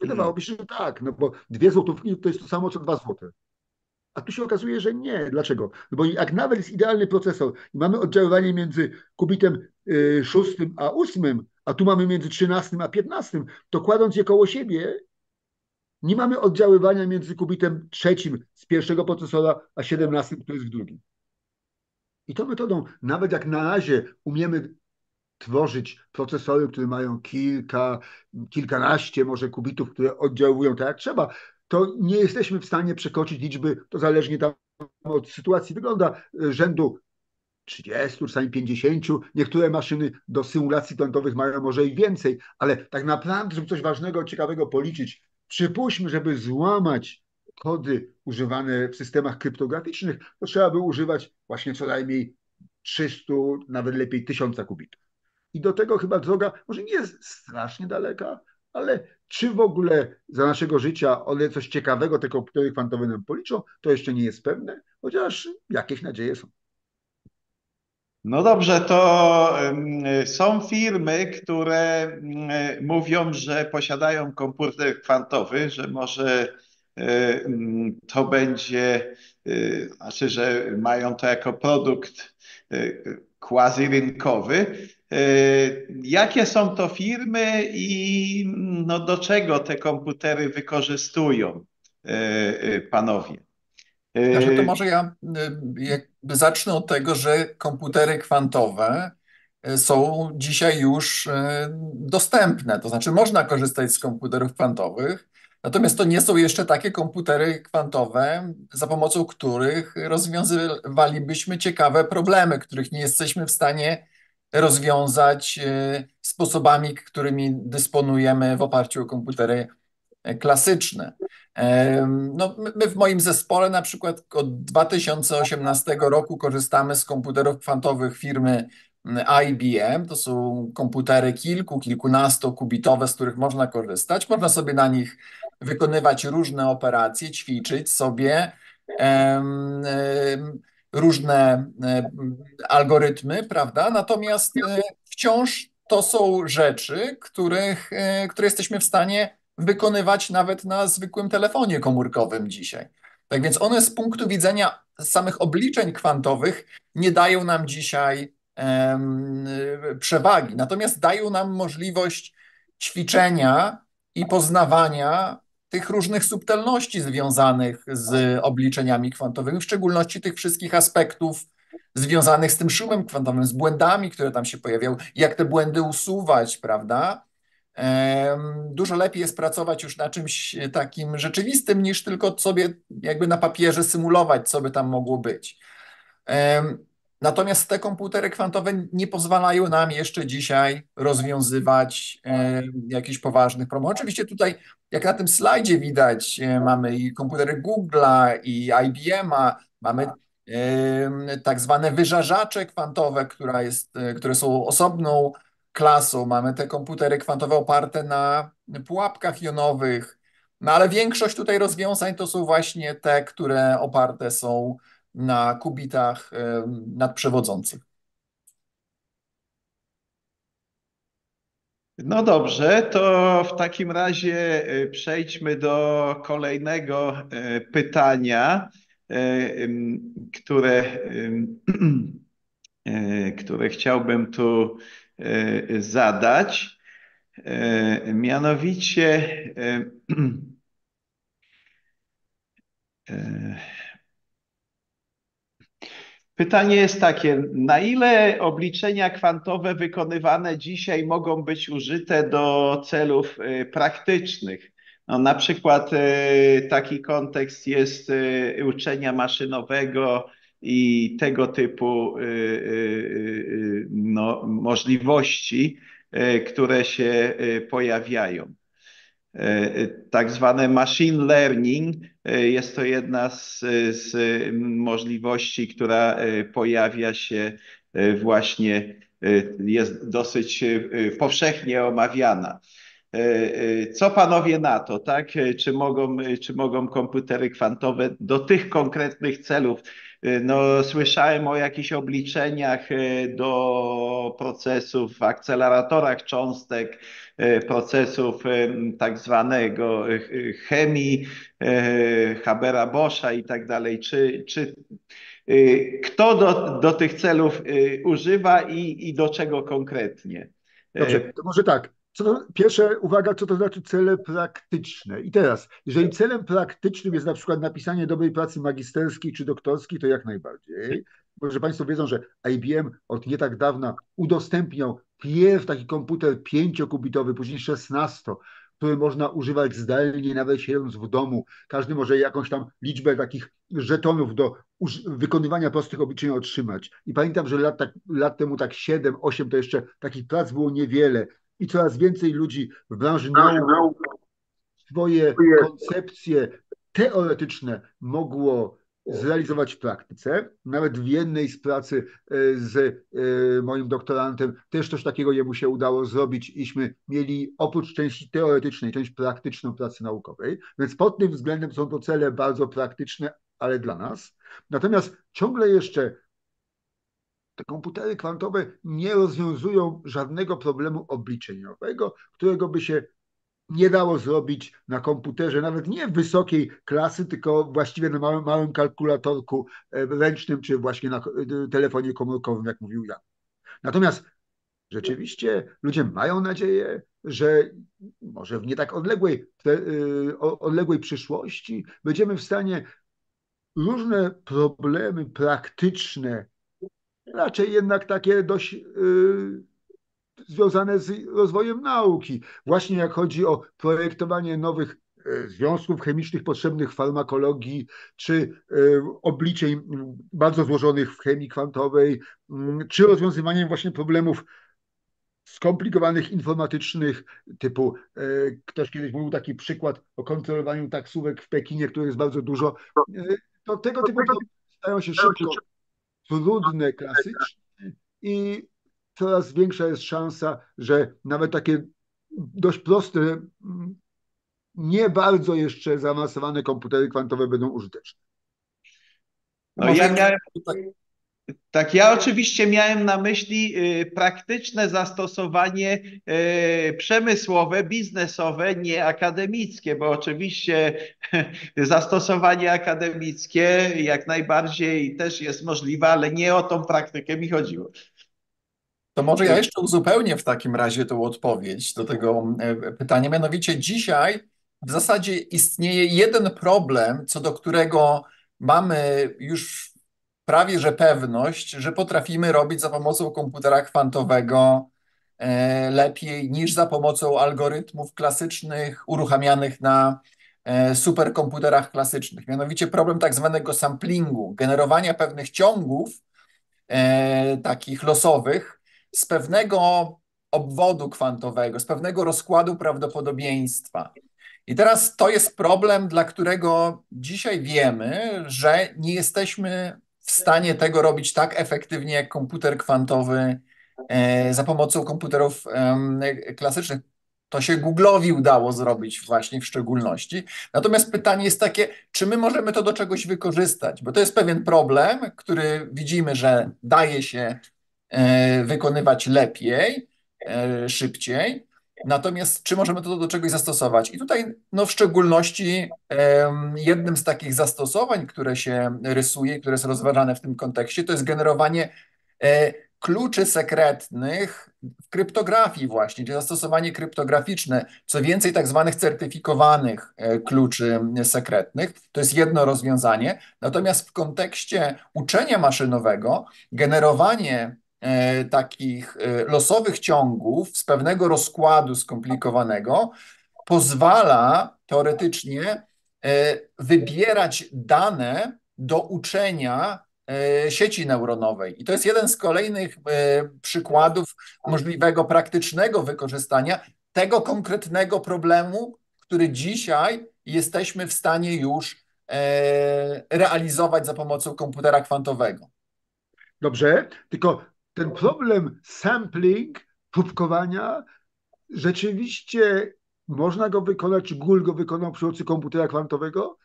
Wydawałoby się, że tak, bo 2 złotówki to jest to samo, co 2 złote. A tu się okazuje, że nie. Dlaczego? Bo jak nawet jest idealny procesor i mamy oddziaływanie między qubitem 6. a 8, a tu mamy między 13. a 15, to kładąc je koło siebie, nie mamy oddziaływania między qubitem 3 z 1. procesora, a 17, który jest w 2. I tą metodą, nawet jak na razie umiemy tworzyć procesory, które mają kilkanaście może qubitów, które oddziałują tak jak trzeba, to nie jesteśmy w stanie przekroczyć liczby, to zależnie tam od sytuacji wygląda, rzędu 30, czasami 50. Niektóre maszyny do symulacji kwantowych mają może i więcej, ale tak naprawdę, żeby coś ważnego, ciekawego policzyć, przypuśćmy, żeby złamać kody używane w systemach kryptograficznych, to trzeba by używać właśnie co najmniej 300, nawet lepiej 1000 kubitów. I do tego chyba droga może nie jest strasznie daleka, ale czy w ogóle za naszego życia one coś ciekawego te komputery kwantowe nam policzą, to jeszcze nie jest pewne, chociaż jakieś nadzieje są. No dobrze, to są firmy, które mówią, że posiadają komputer kwantowy, że może to będzie, znaczy, że mają to jako produkt quasi-rynkowy. Jakie są to firmy i no, do czego te komputery wykorzystują, panowie? Znaczy, to może ja jakby zacznę od tego, że komputery kwantowe są dzisiaj już dostępne. To znaczy można korzystać z komputerów kwantowych, natomiast to nie są jeszcze takie komputery kwantowe, za pomocą których rozwiązywalibyśmy ciekawe problemy, których nie jesteśmy w stanie rozwiązać sposobami, którymi dysponujemy w oparciu o komputery klasyczne. No, my w moim zespole na przykład od 2018 roku korzystamy z komputerów kwantowych firmy IBM. To są komputery kilkunastokubitowe, z których można korzystać. Można sobie na nich wykonywać różne operacje, ćwiczyć sobie różne algorytmy, prawda? Natomiast wciąż to są rzeczy, które jesteśmy w stanie wykonywać nawet na zwykłym telefonie komórkowym dzisiaj. Tak więc one z punktu widzenia samych obliczeń kwantowych nie dają nam dzisiaj przewagi, natomiast dają nam możliwość ćwiczenia i poznawania tych różnych subtelności związanych z obliczeniami kwantowymi, w szczególności tych wszystkich aspektów związanych z tym szumem kwantowym, z błędami, które tam się pojawiają, jak te błędy usuwać, prawda? Dużo lepiej jest pracować już na czymś takim rzeczywistym, niż tylko sobie jakby na papierze symulować, co by tam mogło być. Natomiast te komputery kwantowe nie pozwalają nam jeszcze dzisiaj rozwiązywać jakichś poważnych problemów. Oczywiście tutaj, jak na tym slajdzie widać, mamy i komputery Google'a, i IBM'a, mamy tak zwane wyżarzacze kwantowe, które są osobną klasą. Mamy te komputery kwantowe oparte na pułapkach jonowych, no ale większość tutaj rozwiązań to są właśnie te, które oparte są na kubitach nadprzewodzących. No dobrze, to w takim razie przejdźmy do kolejnego pytania, które chciałbym tu zadać. Mianowicie pytanie jest takie, na ile obliczenia kwantowe wykonywane dzisiaj mogą być użyte do celów praktycznych? No, na przykład taki kontekst jest uczenia maszynowego i tego typu no, możliwości, które się pojawiają. Tak zwane machine learning jest to jedna z możliwości, która pojawia się właśnie, jest dosyć powszechnie omawiana. Co panowie na to, tak? Czy mogą komputery kwantowe do tych konkretnych celów? No, słyszałem o jakichś obliczeniach do procesów w akceleratorach cząstek, procesów tak zwanego chemii, Habera-Boscha i tak dalej. Kto do tych celów używa i do czego konkretnie? Dobrze, to może tak. Pierwsza uwaga, co to znaczy cele praktyczne. I teraz, jeżeli celem praktycznym jest na przykład napisanie dobrej pracy magisterskiej czy doktorskiej, to jak najbardziej. Może Państwo wiedzą, że IBM od nie tak dawna udostępniał taki komputer 5-kubitowy, później 16, który można używać zdalnie, nawet siedząc w domu. Każdy może jakąś tam liczbę takich żetonów do wykonywania prostych obliczeń otrzymać. I pamiętam, że lat temu tak 7-8 to jeszcze takich prac było niewiele i coraz więcej ludzi w branży nauk swoje koncepcje teoretyczne mogło zrealizować w praktyce. Nawet w jednej z pracy z moim doktorantem też coś takiego jemu się udało zrobić, iśmy mieli oprócz części teoretycznej, część praktyczną pracy naukowej, więc pod tym względem są to cele bardzo praktyczne, ale dla nas. Natomiast ciągle jeszcze te komputery kwantowe nie rozwiązują żadnego problemu obliczeniowego, którego by się nie dało zrobić na komputerze, nawet nie wysokiej klasy, tylko właściwie na małym kalkulatorku ręcznym, czy właśnie na telefonie komórkowym, jak mówił Jan. Natomiast rzeczywiście ludzie mają nadzieję, że może w nie tak odległej przyszłości będziemy w stanie różne problemy praktyczne, raczej jednak takie dość związane z rozwojem nauki. Właśnie jak chodzi o projektowanie nowych związków chemicznych potrzebnych w farmakologii, czy obliczeń bardzo złożonych w chemii kwantowej, czy rozwiązywaniem właśnie problemów skomplikowanych informatycznych, typu ktoś kiedyś mówił taki przykład o kontrolowaniu taksówek w Pekinie, których jest bardzo dużo. To tego typu stają się szybko trudne, klasyczne i coraz większa jest szansa, że nawet takie dość proste, nie bardzo jeszcze zaawansowane komputery kwantowe będą użyteczne. No ja oczywiście miałem na myśli praktyczne zastosowanie przemysłowe, biznesowe, nie akademickie, bo oczywiście zastosowanie akademickie jak najbardziej też jest możliwe, ale nie o tą praktykę mi chodziło. To może ja jeszcze uzupełnię w takim razie tą odpowiedź do tego pytania. Mianowicie dzisiaj w zasadzie istnieje jeden problem, co do którego mamy już prawie że pewność, że potrafimy robić za pomocą komputera kwantowego lepiej niż za pomocą algorytmów klasycznych uruchamianych na superkomputerach klasycznych. Mianowicie problem tak zwanego samplingu, generowania pewnych ciągów takich losowych, z pewnego obwodu kwantowego, z pewnego rozkładu prawdopodobieństwa. I teraz to jest problem, dla którego dzisiaj wiemy, że nie jesteśmy w stanie tego robić tak efektywnie jak komputer kwantowy za pomocą komputerów klasycznych. To się Google'owi udało zrobić właśnie w szczególności. Natomiast pytanie jest takie, czy my możemy to do czegoś wykorzystać? Bo to jest pewien problem, który widzimy, że daje się wykonywać lepiej, szybciej. Natomiast czy możemy to do czegoś zastosować? I tutaj no, w szczególności jednym z takich zastosowań, które się rysuje, które są rozważane w tym kontekście, to jest generowanie kluczy sekretnych w kryptografii właśnie, czyli zastosowanie kryptograficzne. Co więcej, tak zwanych certyfikowanych kluczy sekretnych. To jest jedno rozwiązanie. Natomiast w kontekście uczenia maszynowego generowanie takich losowych ciągów z pewnego rozkładu skomplikowanego pozwala teoretycznie wybierać dane do uczenia sieci neuronowej. I to jest jeden z kolejnych przykładów możliwego praktycznego wykorzystania tego konkretnego problemu, który dzisiaj jesteśmy w stanie już realizować za pomocą komputera kwantowego. Dobrze, tylko ten problem sampling, próbkowania, rzeczywiście można go wykonać, czy Google go wykonał przy pomocy komputera kwantowego,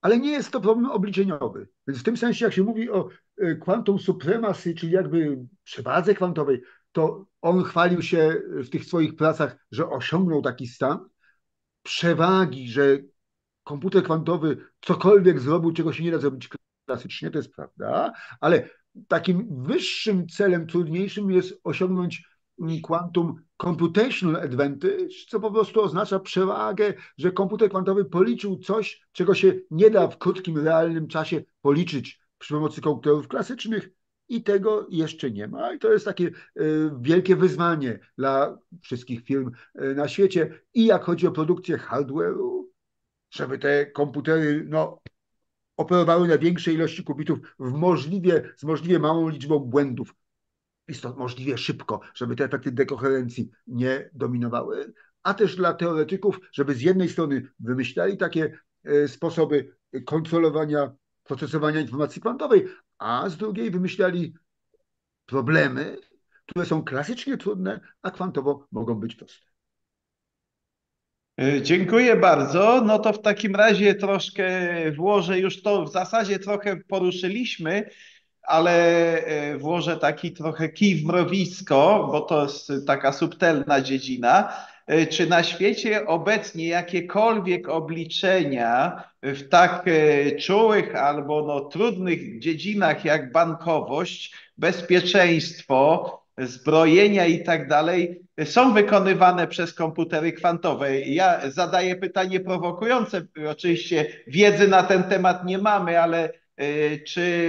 ale nie jest to problem obliczeniowy. Więc w tym sensie, jak się mówi o quantum supremacy, czyli jakby przewadze kwantowej, to on chwalił się w tych swoich pracach, że osiągnął taki stan przewagi, że komputer kwantowy cokolwiek zrobił, czego się nie da zrobić klasycznie, to jest prawda, ale takim wyższym celem, trudniejszym jest osiągnąć quantum computational advantage, co po prostu oznacza przewagę, że komputer kwantowy policzył coś, czego się nie da w krótkim, realnym czasie policzyć przy pomocy komputerów klasycznych, I tego jeszcze nie ma. I to jest takie wielkie wyzwanie dla wszystkich firm na świecie. I jak chodzi o produkcję hardware'u, żeby te komputery operowały na większej ilości qubitów z możliwie małą liczbą błędów. I stąd możliwie szybko, żeby te efekty dekoherencji nie dominowały. A też dla teoretyków, żeby z jednej strony wymyślali takie sposoby kontrolowania, procesowania informacji kwantowej, a z drugiej wymyślali problemy, które są klasycznie trudne, a kwantowo mogą być proste. Dziękuję bardzo. No to w takim razie troszkę włożę, już to w zasadzie trochę poruszyliśmy, ale włożę taki trochę kij w mrowisko, bo to jest taka subtelna dziedzina. Czy na świecie obecnie jakiekolwiek obliczenia w tak czułych albo trudnych dziedzinach jak bankowość, bezpieczeństwo, zbrojenia i tak dalej są wykonywane przez komputery kwantowe? Ja zadaję pytanie prowokujące. Oczywiście wiedzy na ten temat nie mamy, ale czy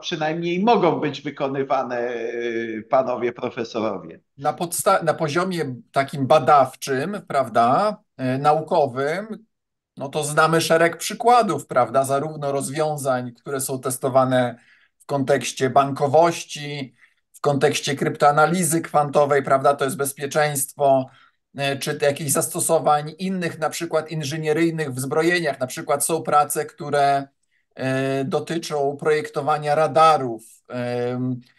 przynajmniej mogą być wykonywane, panowie profesorowie? Na poziomie takim badawczym, prawda, naukowym, to znamy szereg przykładów, prawda, zarówno rozwiązań, które są testowane w kontekście bankowości, w kontekście kryptoanalizy kwantowej, prawda, to jest bezpieczeństwo, czy jakichś zastosowań innych, na przykład inżynieryjnych w zbrojeniach. Na przykład są prace, które dotyczą projektowania radarów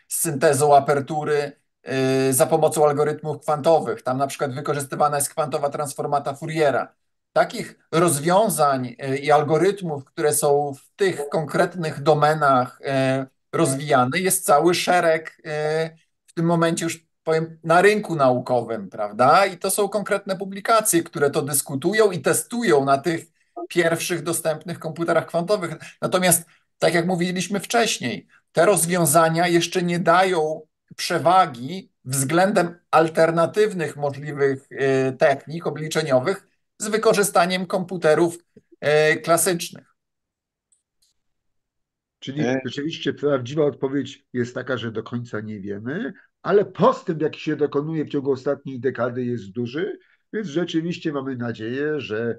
z syntezą apertury za pomocą algorytmów kwantowych. Tam na przykład wykorzystywana jest kwantowa transformata Fouriera. Takich rozwiązań i algorytmów, które są w tych konkretnych domenach rozwijane, jest cały szereg w tym momencie, już powiem, na rynku naukowym, prawda? I to są konkretne publikacje, które to dyskutują i testują na tych pierwszych dostępnych komputerach kwantowych. Natomiast, tak jak mówiliśmy wcześniej, te rozwiązania jeszcze nie dają przewagi względem alternatywnych możliwych technik obliczeniowych z wykorzystaniem komputerów klasycznych. Czyli rzeczywiście prawdziwa odpowiedź jest taka, że do końca nie wiemy, ale postęp, jaki się dokonuje w ciągu ostatniej dekady, jest duży, więc rzeczywiście mamy nadzieję, że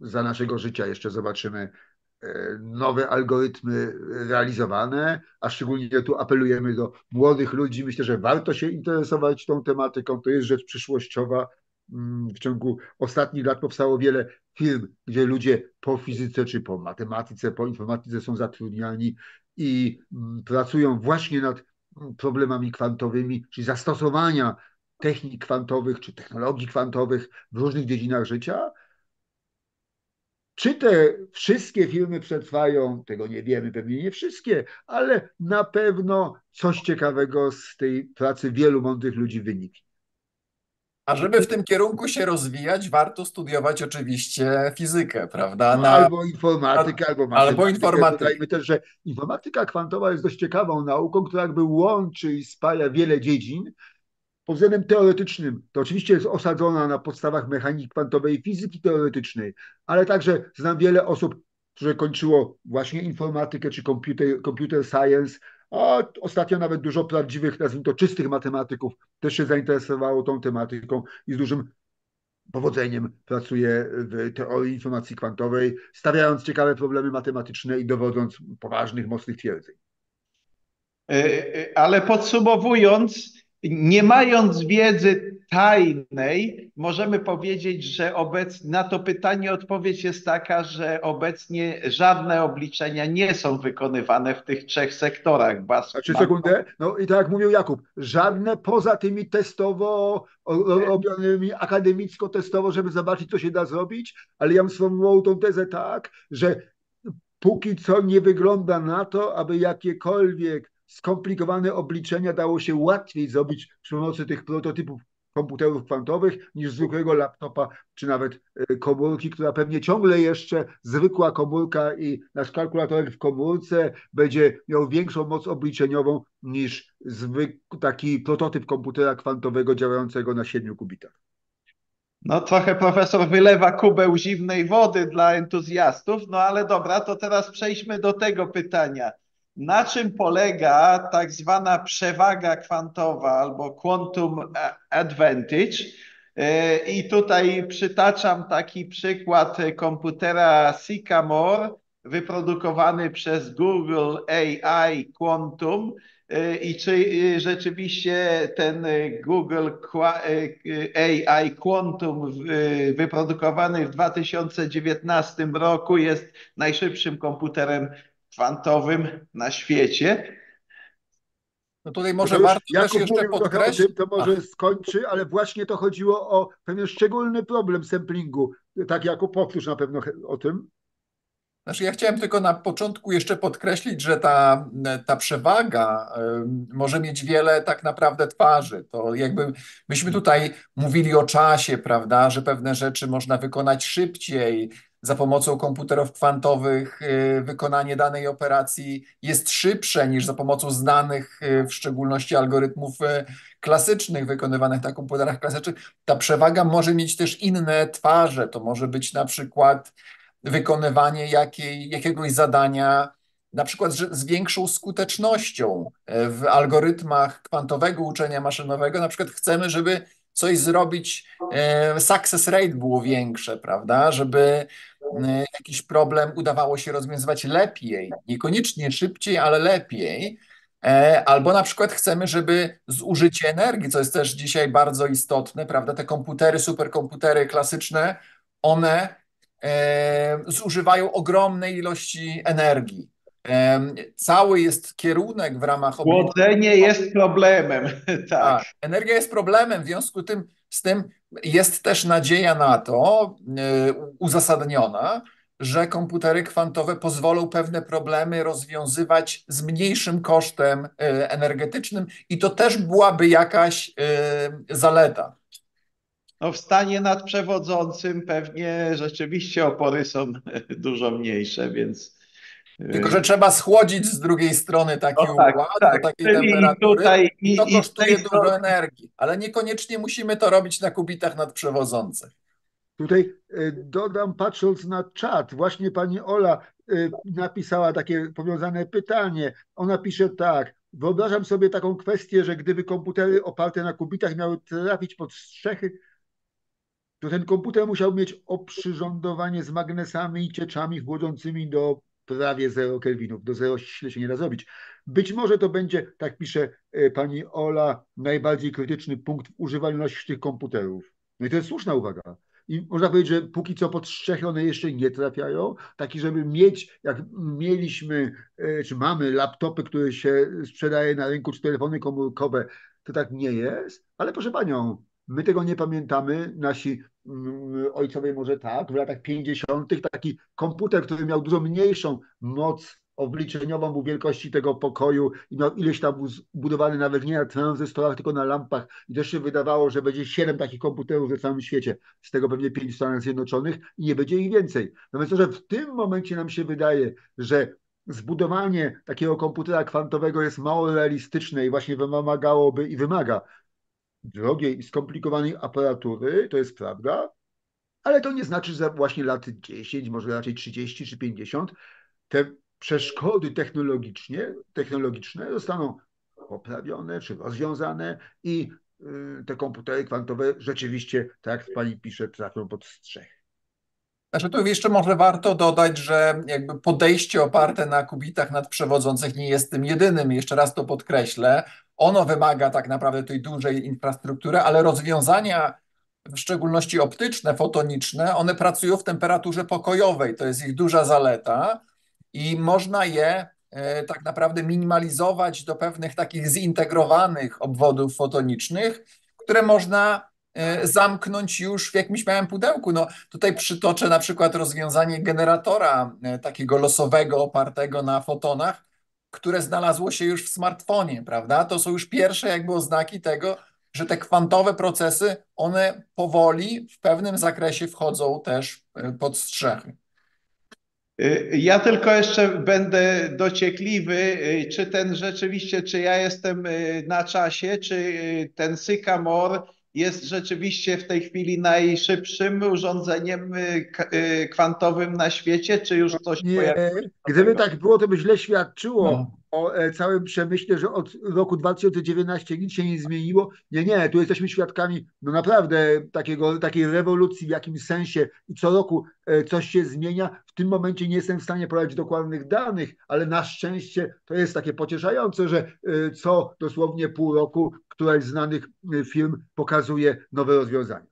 za naszego życia jeszcze zobaczymy nowe algorytmy realizowane, a szczególnie tu apelujemy do młodych ludzi. Myślę, że warto się interesować tą tematyką, to jest rzecz przyszłościowa. W ciągu ostatnich lat powstało wiele firm, gdzie ludzie po fizyce czy po matematyce, po informatyce są zatrudniani i pracują właśnie nad problemami kwantowymi, czyli zastosowania technik kwantowych czy technologii kwantowych w różnych dziedzinach życia. Czy te wszystkie firmy przetrwają? Tego nie wiemy, pewnie nie wszystkie, ale na pewno coś ciekawego z tej pracy wielu mądrych ludzi wyniknie. A żeby w tym kierunku się rozwijać, warto studiować oczywiście fizykę, prawda? Albo informatykę, albo matematykę. Albo informatykę. Dodajmy też, że informatyka kwantowa jest dość ciekawą nauką, która jakby łączy i spaja wiele dziedzin. Pod względem teoretycznym to oczywiście jest osadzona na podstawach mechaniki kwantowej i fizyki teoretycznej, ale także znam wiele osób, które kończyło właśnie informatykę czy computer science, a ostatnio nawet dużo prawdziwych, nazwijmy to czystych matematyków, też się zainteresowało tą tematyką i z dużym powodzeniem pracuje w teorii informacji kwantowej, stawiając ciekawe problemy matematyczne i dowodząc poważnych, mocnych twierdzeń. Ale podsumowując, nie mając wiedzy tajnej, możemy powiedzieć, że na to pytanie odpowiedź jest taka, że obecnie żadne obliczenia nie są wykonywane w tych trzech sektorach. I tak jak mówił Jakub, żadne poza tymi testowo robionymi, akademicko-testowo, żeby zobaczyć, co się da zrobić, ale ja bym sformułował tą tezę tak, że póki co nie wygląda na to, aby jakiekolwiek skomplikowane obliczenia dało się łatwiej zrobić przy pomocy tych prototypów komputerów kwantowych niż zwykłego laptopa czy nawet komórki, która pewnie ciągle jeszcze zwykła komórka i nasz kalkulator w komórce będzie miał większą moc obliczeniową niż taki prototyp komputera kwantowego działającego na 7 qubitach. Trochę profesor wylewa kubeł zimnej wody dla entuzjastów, ale dobra, to teraz przejdźmy do tego pytania. Na czym polega tak zwana przewaga kwantowa albo quantum advantage? I tutaj przytaczam taki przykład komputera Sycamore wyprodukowany przez Google AI Quantum i czy rzeczywiście ten Google AI Quantum wyprodukowany w 2019 roku jest najszybszym komputerem kwantowym na świecie. No tutaj może warto też jeszcze podkreślić. To może skończy, ale właśnie to chodziło o pewien szczególny problem samplingu. Tak, Jakub, powtórz na pewno o tym. Znaczy ja chciałem tylko na początku jeszcze podkreślić, że ta przewaga może mieć wiele tak naprawdę twarzy. To jakby myśmy tutaj mówili o czasie, prawda, że pewne rzeczy można wykonać szybciej. Za pomocą komputerów kwantowych wykonanie danej operacji jest szybsze niż za pomocą znanych, w szczególności algorytmów klasycznych, wykonywanych na komputerach klasycznych. Ta przewaga może mieć też inne twarze. To może być na przykład wykonywanie jakiegoś zadania, na przykład z większą skutecznością. W algorytmach kwantowego uczenia maszynowego na przykład chcemy, żeby coś zrobić, success rate było większe, prawda, żeby jakiś problem udawało się rozwiązywać lepiej, niekoniecznie szybciej, ale lepiej, albo na przykład chcemy, żeby zużycie energii, co jest też dzisiaj bardzo istotne, prawda, te komputery, superkomputery klasyczne, one zużywają ogromnej ilości energii. Cały jest kierunek w ramach... Chłodzenie jest problemem, tak. Energia jest problemem, w związku z tym jest też nadzieja na to, uzasadniona, że komputery kwantowe pozwolą pewne problemy rozwiązywać z mniejszym kosztem energetycznym i to też byłaby jakaś zaleta. No w stanie nadprzewodzącym pewnie rzeczywiście opory są dużo mniejsze, więc... Tylko, że trzeba schłodzić z drugiej strony taki układ do takiej temperatury i to kosztuje dużo energii, ale niekoniecznie musimy to robić na kubitach nadprzewodzących. Tutaj dodam, patrząc na czat, właśnie pani Ola napisała takie powiązane pytanie. Ona pisze tak: wyobrażam sobie taką kwestię, że gdyby komputery oparte na kubitach miały trafić pod strzechy, to ten komputer musiał mieć oprzyrządowanie z magnesami i cieczami chłodzącymi do prawie 0 kelwinów, do 0 ściśle się nie da zrobić. Być może to będzie, tak pisze pani Ola, najbardziej krytyczny punkt w używalności tych komputerów. No i to jest słuszna uwaga. I można powiedzieć, że póki co pod strzechy one jeszcze nie trafiają, taki żeby mieć, jak mieliśmy, czy mamy laptopy, które się sprzedaje na rynku, czy telefony komórkowe, to tak nie jest, ale proszę panią, my tego nie pamiętamy, nasi ojcowie może tak, w latach 50. taki komputer, który miał dużo mniejszą moc obliczeniową, był wielkości tego pokoju i miał ileś tam, był zbudowany nawet nie na tranzystorach, tylko na lampach i też się wydawało, że będzie 7 takich komputerów na całym świecie, z tego pewnie 5 w Stanach Zjednoczonych i nie będzie ich więcej. No więc to, że w tym momencie nam się wydaje, że zbudowanie takiego komputera kwantowego jest mało realistyczne i właśnie wymagałoby i wymaga drogiej i skomplikowanej aparatury, to jest prawda, ale to nie znaczy, że właśnie lat 10, może raczej 30 czy 50, te przeszkody technologiczne zostaną poprawione czy rozwiązane i te komputery kwantowe rzeczywiście, tak jak pani pisze, trafią pod strzechy. Znaczy tu jeszcze może warto dodać, że jakby podejście oparte na kubitach nadprzewodzących nie jest tym jedynym. Jeszcze raz to podkreślę. Ono wymaga tak naprawdę tej dużej infrastruktury, ale rozwiązania, w szczególności optyczne, fotoniczne, one pracują w temperaturze pokojowej. To jest ich duża zaleta i można je tak naprawdę minimalizować do pewnych takich zintegrowanych obwodów fotonicznych, które można zamknąć już w jakimś małym pudełku. No, tutaj przytoczę na przykład rozwiązanie generatora takiego losowego, opartego na fotonach, które znalazło się już w smartfonie, prawda? To są już pierwsze jakby oznaki tego, że te kwantowe procesy, one powoli w pewnym zakresie wchodzą też pod strzechy. Ja tylko jeszcze będę dociekliwy, czy ja jestem na czasie, czy ten Sycamore jest rzeczywiście w tej chwili najszybszym urządzeniem kwantowym na świecie, czy już coś pojawiło? Gdyby tak było, to by źle świadczyło o całym przemyśle, że od roku 2019 nic się nie zmieniło. Nie, nie, tu jesteśmy świadkami no naprawdę takiej rewolucji w jakimś sensie i co roku coś się zmienia. W tym momencie nie jestem w stanie podać dokładnych danych, ale na szczęście to jest takie pocieszające, że co dosłownie pół roku któraś z znanych firm pokazuje nowe rozwiązania.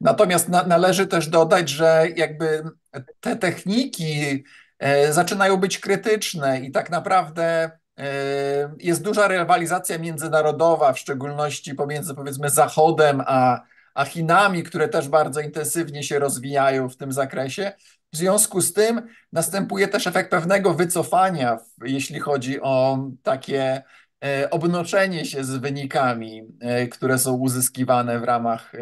Natomiast należy też dodać, że jakby te techniki zaczynają być krytyczne i tak naprawdę jest duża rywalizacja międzynarodowa, w szczególności pomiędzy powiedzmy Zachodem a Chinami, które też bardzo intensywnie się rozwijają w tym zakresie. W związku z tym następuje też efekt pewnego wycofania, jeśli chodzi o takie obnoczenie się z wynikami, które są uzyskiwane w ramach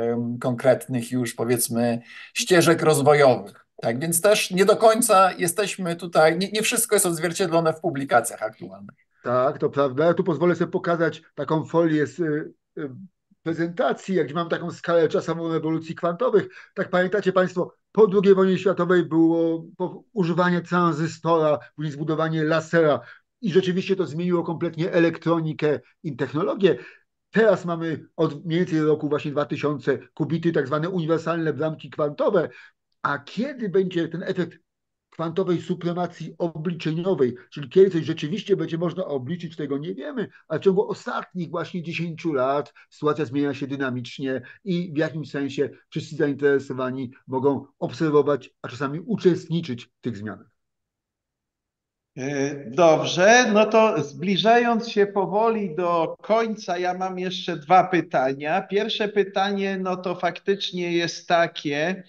konkretnych już powiedzmy ścieżek rozwojowych. Tak, więc też nie do końca jesteśmy tutaj, nie wszystko jest odzwierciedlone w publikacjach aktualnych. Tak, to prawda. Ja tu pozwolę sobie pokazać taką folię z prezentacji, jak mam taką skalę czasową rewolucji kwantowych. Tak pamiętacie Państwo, po II wojnie światowej było używanie tranzystora, później zbudowanie lasera i rzeczywiście to zmieniło kompletnie elektronikę i technologię. Teraz mamy od mniej więcej roku właśnie 2000 qubity, tak zwane uniwersalne bramki kwantowe. A kiedy będzie ten efekt kwantowej supremacji obliczeniowej, czyli kiedy coś rzeczywiście będzie można obliczyć, tego nie wiemy, ale w ciągu ostatnich właśnie 10 lat sytuacja zmienia się dynamicznie i w jakimś sensie wszyscy zainteresowani mogą obserwować, a czasami uczestniczyć w tych zmianach. Dobrze, no to zbliżając się powoli do końca, ja mam jeszcze dwa pytania. Pierwsze pytanie, no to faktycznie jest takie,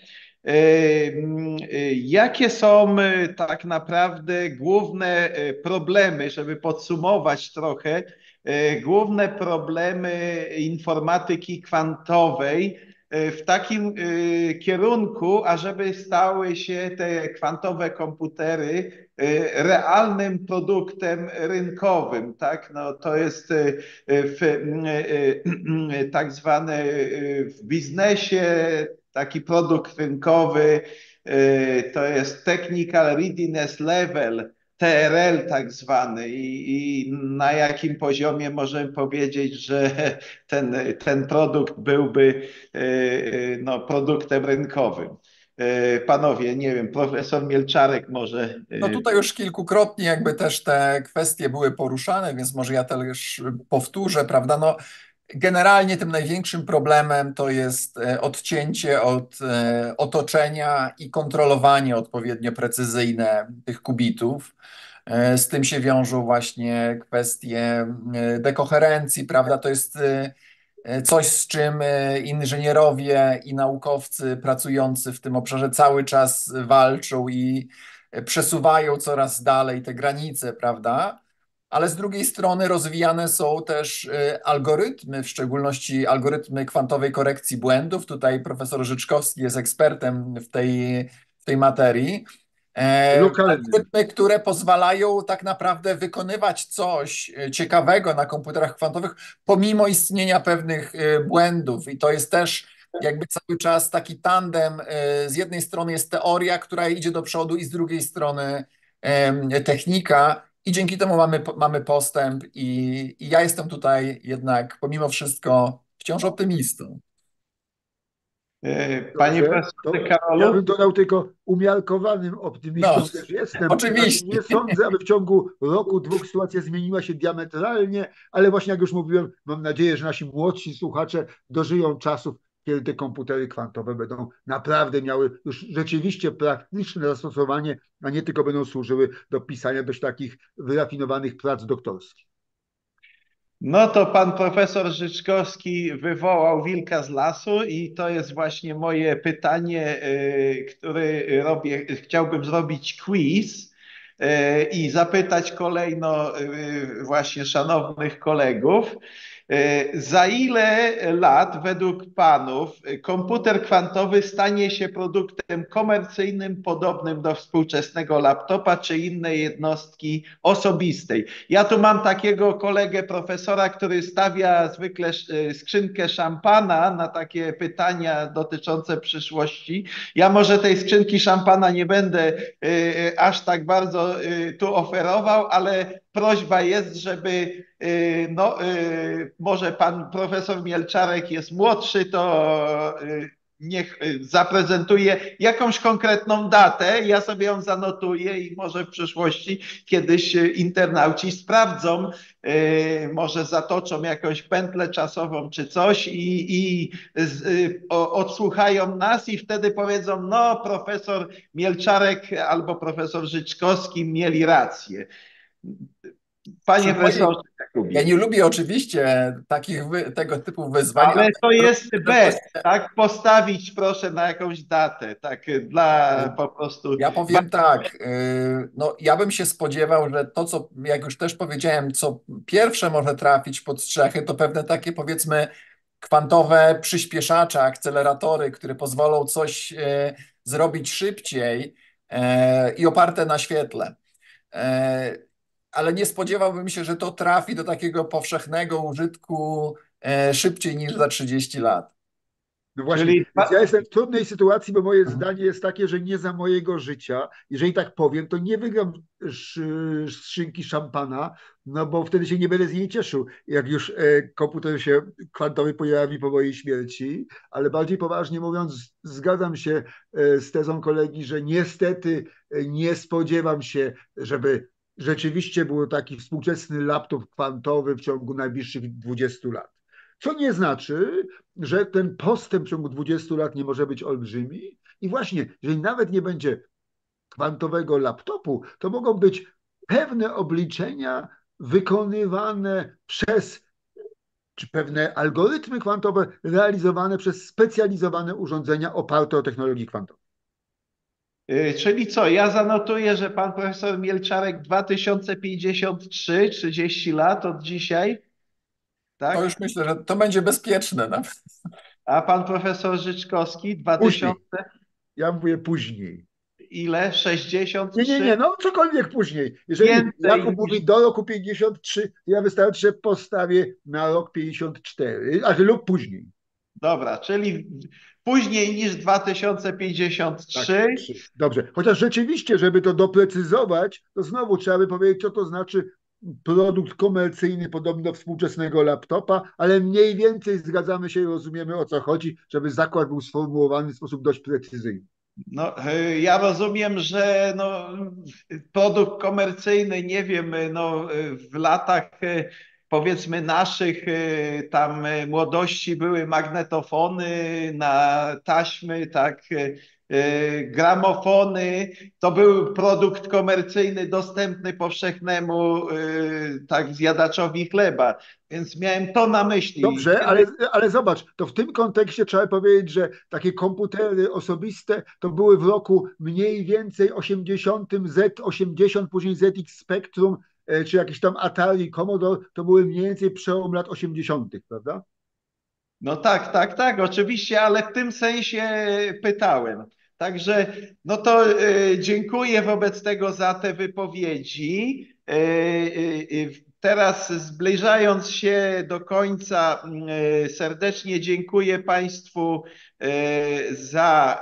jakie są tak naprawdę główne problemy, żeby podsumować trochę, główne problemy informatyki kwantowej w takim kierunku, ażeby stały się te kwantowe komputery realnym produktem rynkowym, tak? No, to jest tak zwane w biznesie taki produkt rynkowy, to jest Technical Readiness Level, TRL tak zwany, i na jakim poziomie możemy powiedzieć, że ten produkt byłby no, produktem rynkowym. Panowie, nie wiem, profesor Mielczarek może... No tutaj już kilkukrotnie jakby też te kwestie były poruszane, więc może ja też powtórzę, prawda, no generalnie tym największym problemem to jest odcięcie od otoczenia i kontrolowanie odpowiednio precyzyjne tych qubitów. Z tym się wiążą właśnie kwestie dekoherencji, prawda, to jest coś, z czym inżynierowie i naukowcy pracujący w tym obszarze cały czas walczą i przesuwają coraz dalej te granice, prawda? Ale z drugiej strony rozwijane są też algorytmy, w szczególności algorytmy kwantowej korekcji błędów. Tutaj profesor Życzkowski jest ekspertem w tej materii. Algorytmy, które pozwalają tak naprawdę wykonywać coś ciekawego na komputerach kwantowych, pomimo istnienia pewnych błędów. I to jest też jakby cały czas taki tandem. Z jednej strony jest teoria, która idzie do przodu, i z drugiej strony technika. I dzięki temu mamy postęp i ja jestem tutaj jednak pomimo wszystko wciąż optymistą. Panie profesorze Karolu? Ja bym dodał tylko umiarkowanym optymistą, no, też jestem. Oczywiście. Nie sądzę, aby w ciągu roku, dwóch sytuacja zmieniła się diametralnie, ale właśnie jak już mówiłem, mam nadzieję, że nasi młodsi słuchacze dożyją czasów, kiedy te komputery kwantowe będą naprawdę miały już rzeczywiście praktyczne zastosowanie, a nie tylko będą służyły do pisania dość takich wyrafinowanych prac doktorskich. No to pan profesor Życzkowski wywołał wilka z lasu i to jest właśnie moje pytanie, które robię, chciałbym zrobić quiz i zapytać kolejno właśnie szanownych kolegów. Za ile lat według panów komputer kwantowy stanie się produktem komercyjnym podobnym do współczesnego laptopa czy innej jednostki osobistej? Ja tu mam takiego kolegę profesora, który stawia zwykle skrzynkę szampana na takie pytania dotyczące przyszłości. Ja może tej skrzynki szampana nie będę aż tak bardzo tu oferował, ale prośba jest, żeby, no, może pan profesor Mielczarek jest młodszy, to niech zaprezentuje jakąś konkretną datę, ja sobie ją zanotuję i może w przyszłości kiedyś internauci sprawdzą, może zatoczą jakąś pętlę czasową czy coś i odsłuchają nas i wtedy powiedzą, no profesor Mielczarek albo profesor Życzkowski mieli rację. Panie profesorze, ja nie lubię oczywiście takich tego typu wyzwań. Ale to jest best, tak? Postawić proszę na jakąś datę, tak dla po prostu... Ja powiem tak, no ja bym się spodziewał, że to co, jak już też powiedziałem, co pierwsze może trafić pod strzechy, to pewne takie powiedzmy kwantowe przyspieszacze, akceleratory, które pozwolą coś zrobić szybciej i oparte na świetle. Ale nie spodziewałbym się, że to trafi do takiego powszechnego użytku szybciej niż za 30 lat. No właśnie, ja jestem w trudnej sytuacji, bo moje zdanie jest takie, że nie za mojego życia, jeżeli tak powiem, to nie wygram szynki szampana, no bo wtedy się nie będę z niej cieszył, jak już komputer się kwantowy pojawi po mojej śmierci, ale bardziej poważnie mówiąc, zgadzam się z tezą kolegi, że niestety nie spodziewam się, żeby rzeczywiście był taki współczesny laptop kwantowy w ciągu najbliższych 20 lat. Co nie znaczy, że ten postęp w ciągu 20 lat nie może być olbrzymi. I właśnie, jeżeli nawet nie będzie kwantowego laptopu, to mogą być pewne obliczenia wykonywane przez, czy pewne algorytmy kwantowe realizowane przez specjalizowane urządzenia oparte o technologii kwantowej. Czyli co, ja zanotuję, że pan profesor Mielczarek 2053, 30 lat od dzisiaj. Tak? To już myślę, że to będzie bezpieczne nawet. A pan profesor Życzkowski 2000? Później. Ja mówię później. Ile? 63? Nie, no cokolwiek później. Jeżeli Jakub mówi do roku 53, ja wystarczy, że postawię na rok 54, lub później. Dobra, czyli... Później niż 2053. Tak, dobrze. Chociaż rzeczywiście, żeby to doprecyzować, to znowu trzeba by powiedzieć, co to znaczy produkt komercyjny podobny do współczesnego laptopa, ale mniej więcej zgadzamy się i rozumiemy, o co chodzi, żeby zakład był sformułowany w sposób dość precyzyjny. No, ja rozumiem, że no, produkt komercyjny, nie wiem, no, w latach... powiedzmy naszych tam młodości były magnetofony na taśmy, tak, gramofony, to był produkt komercyjny dostępny powszechnemu tak zjadaczowi chleba, więc miałem to na myśli. Dobrze, ale zobacz, to w tym kontekście trzeba powiedzieć, że takie komputery osobiste to były w roku mniej więcej 80, Z80, później ZX Spectrum, czy jakiś tam Atari, Commodore, to były mniej więcej przełom lat 80., prawda? No tak, oczywiście, ale w tym sensie pytałem. Także no to dziękuję wobec tego za te wypowiedzi. Teraz zbliżając się do końca, serdecznie dziękuję Państwu za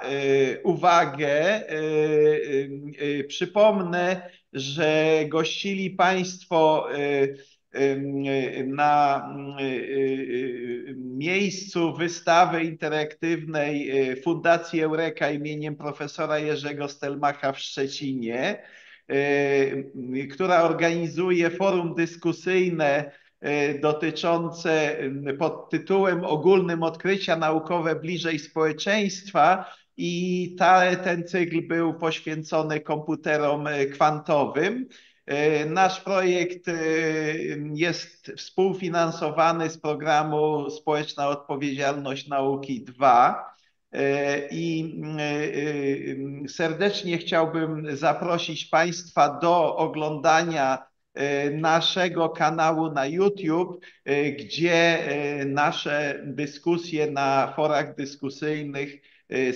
uwagę. Przypomnę, że gościli Państwo na miejscu wystawy interaktywnej Fundacji Eureka imieniem profesora Jerzego Stelmacha w Szczecinie, która organizuje forum dyskusyjne dotyczące pod tytułem Ogólnym odkrycia naukowe bliżej społeczeństwa i ten cykl był poświęcony komputerom kwantowym. Nasz projekt jest współfinansowany z programu Społeczna Odpowiedzialność Nauki 2. I serdecznie chciałbym zaprosić Państwa do oglądania naszego kanału na YouTube, gdzie nasze dyskusje na forach dyskusyjnych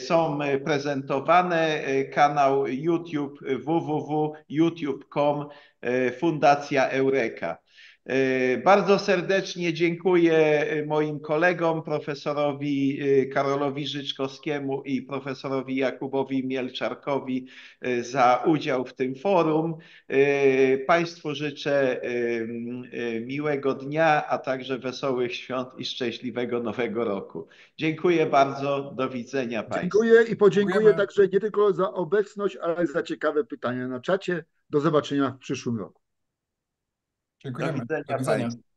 są prezentowane. Kanał YouTube www.youtube.com Fundacja Eureka. Bardzo serdecznie dziękuję moim kolegom, profesorowi Karolowi Życzkowskiemu i profesorowi Jakubowi Mielczarkowi za udział w tym forum. Państwu życzę miłego dnia, a także wesołych świąt i szczęśliwego Nowego Roku. Dziękuję bardzo, do widzenia Państwu. Dziękuję i podziękuję także nie tylko za obecność, ale za ciekawe pytania na czacie. Do zobaczenia w przyszłym roku. Dziękujemy. Do widzenia.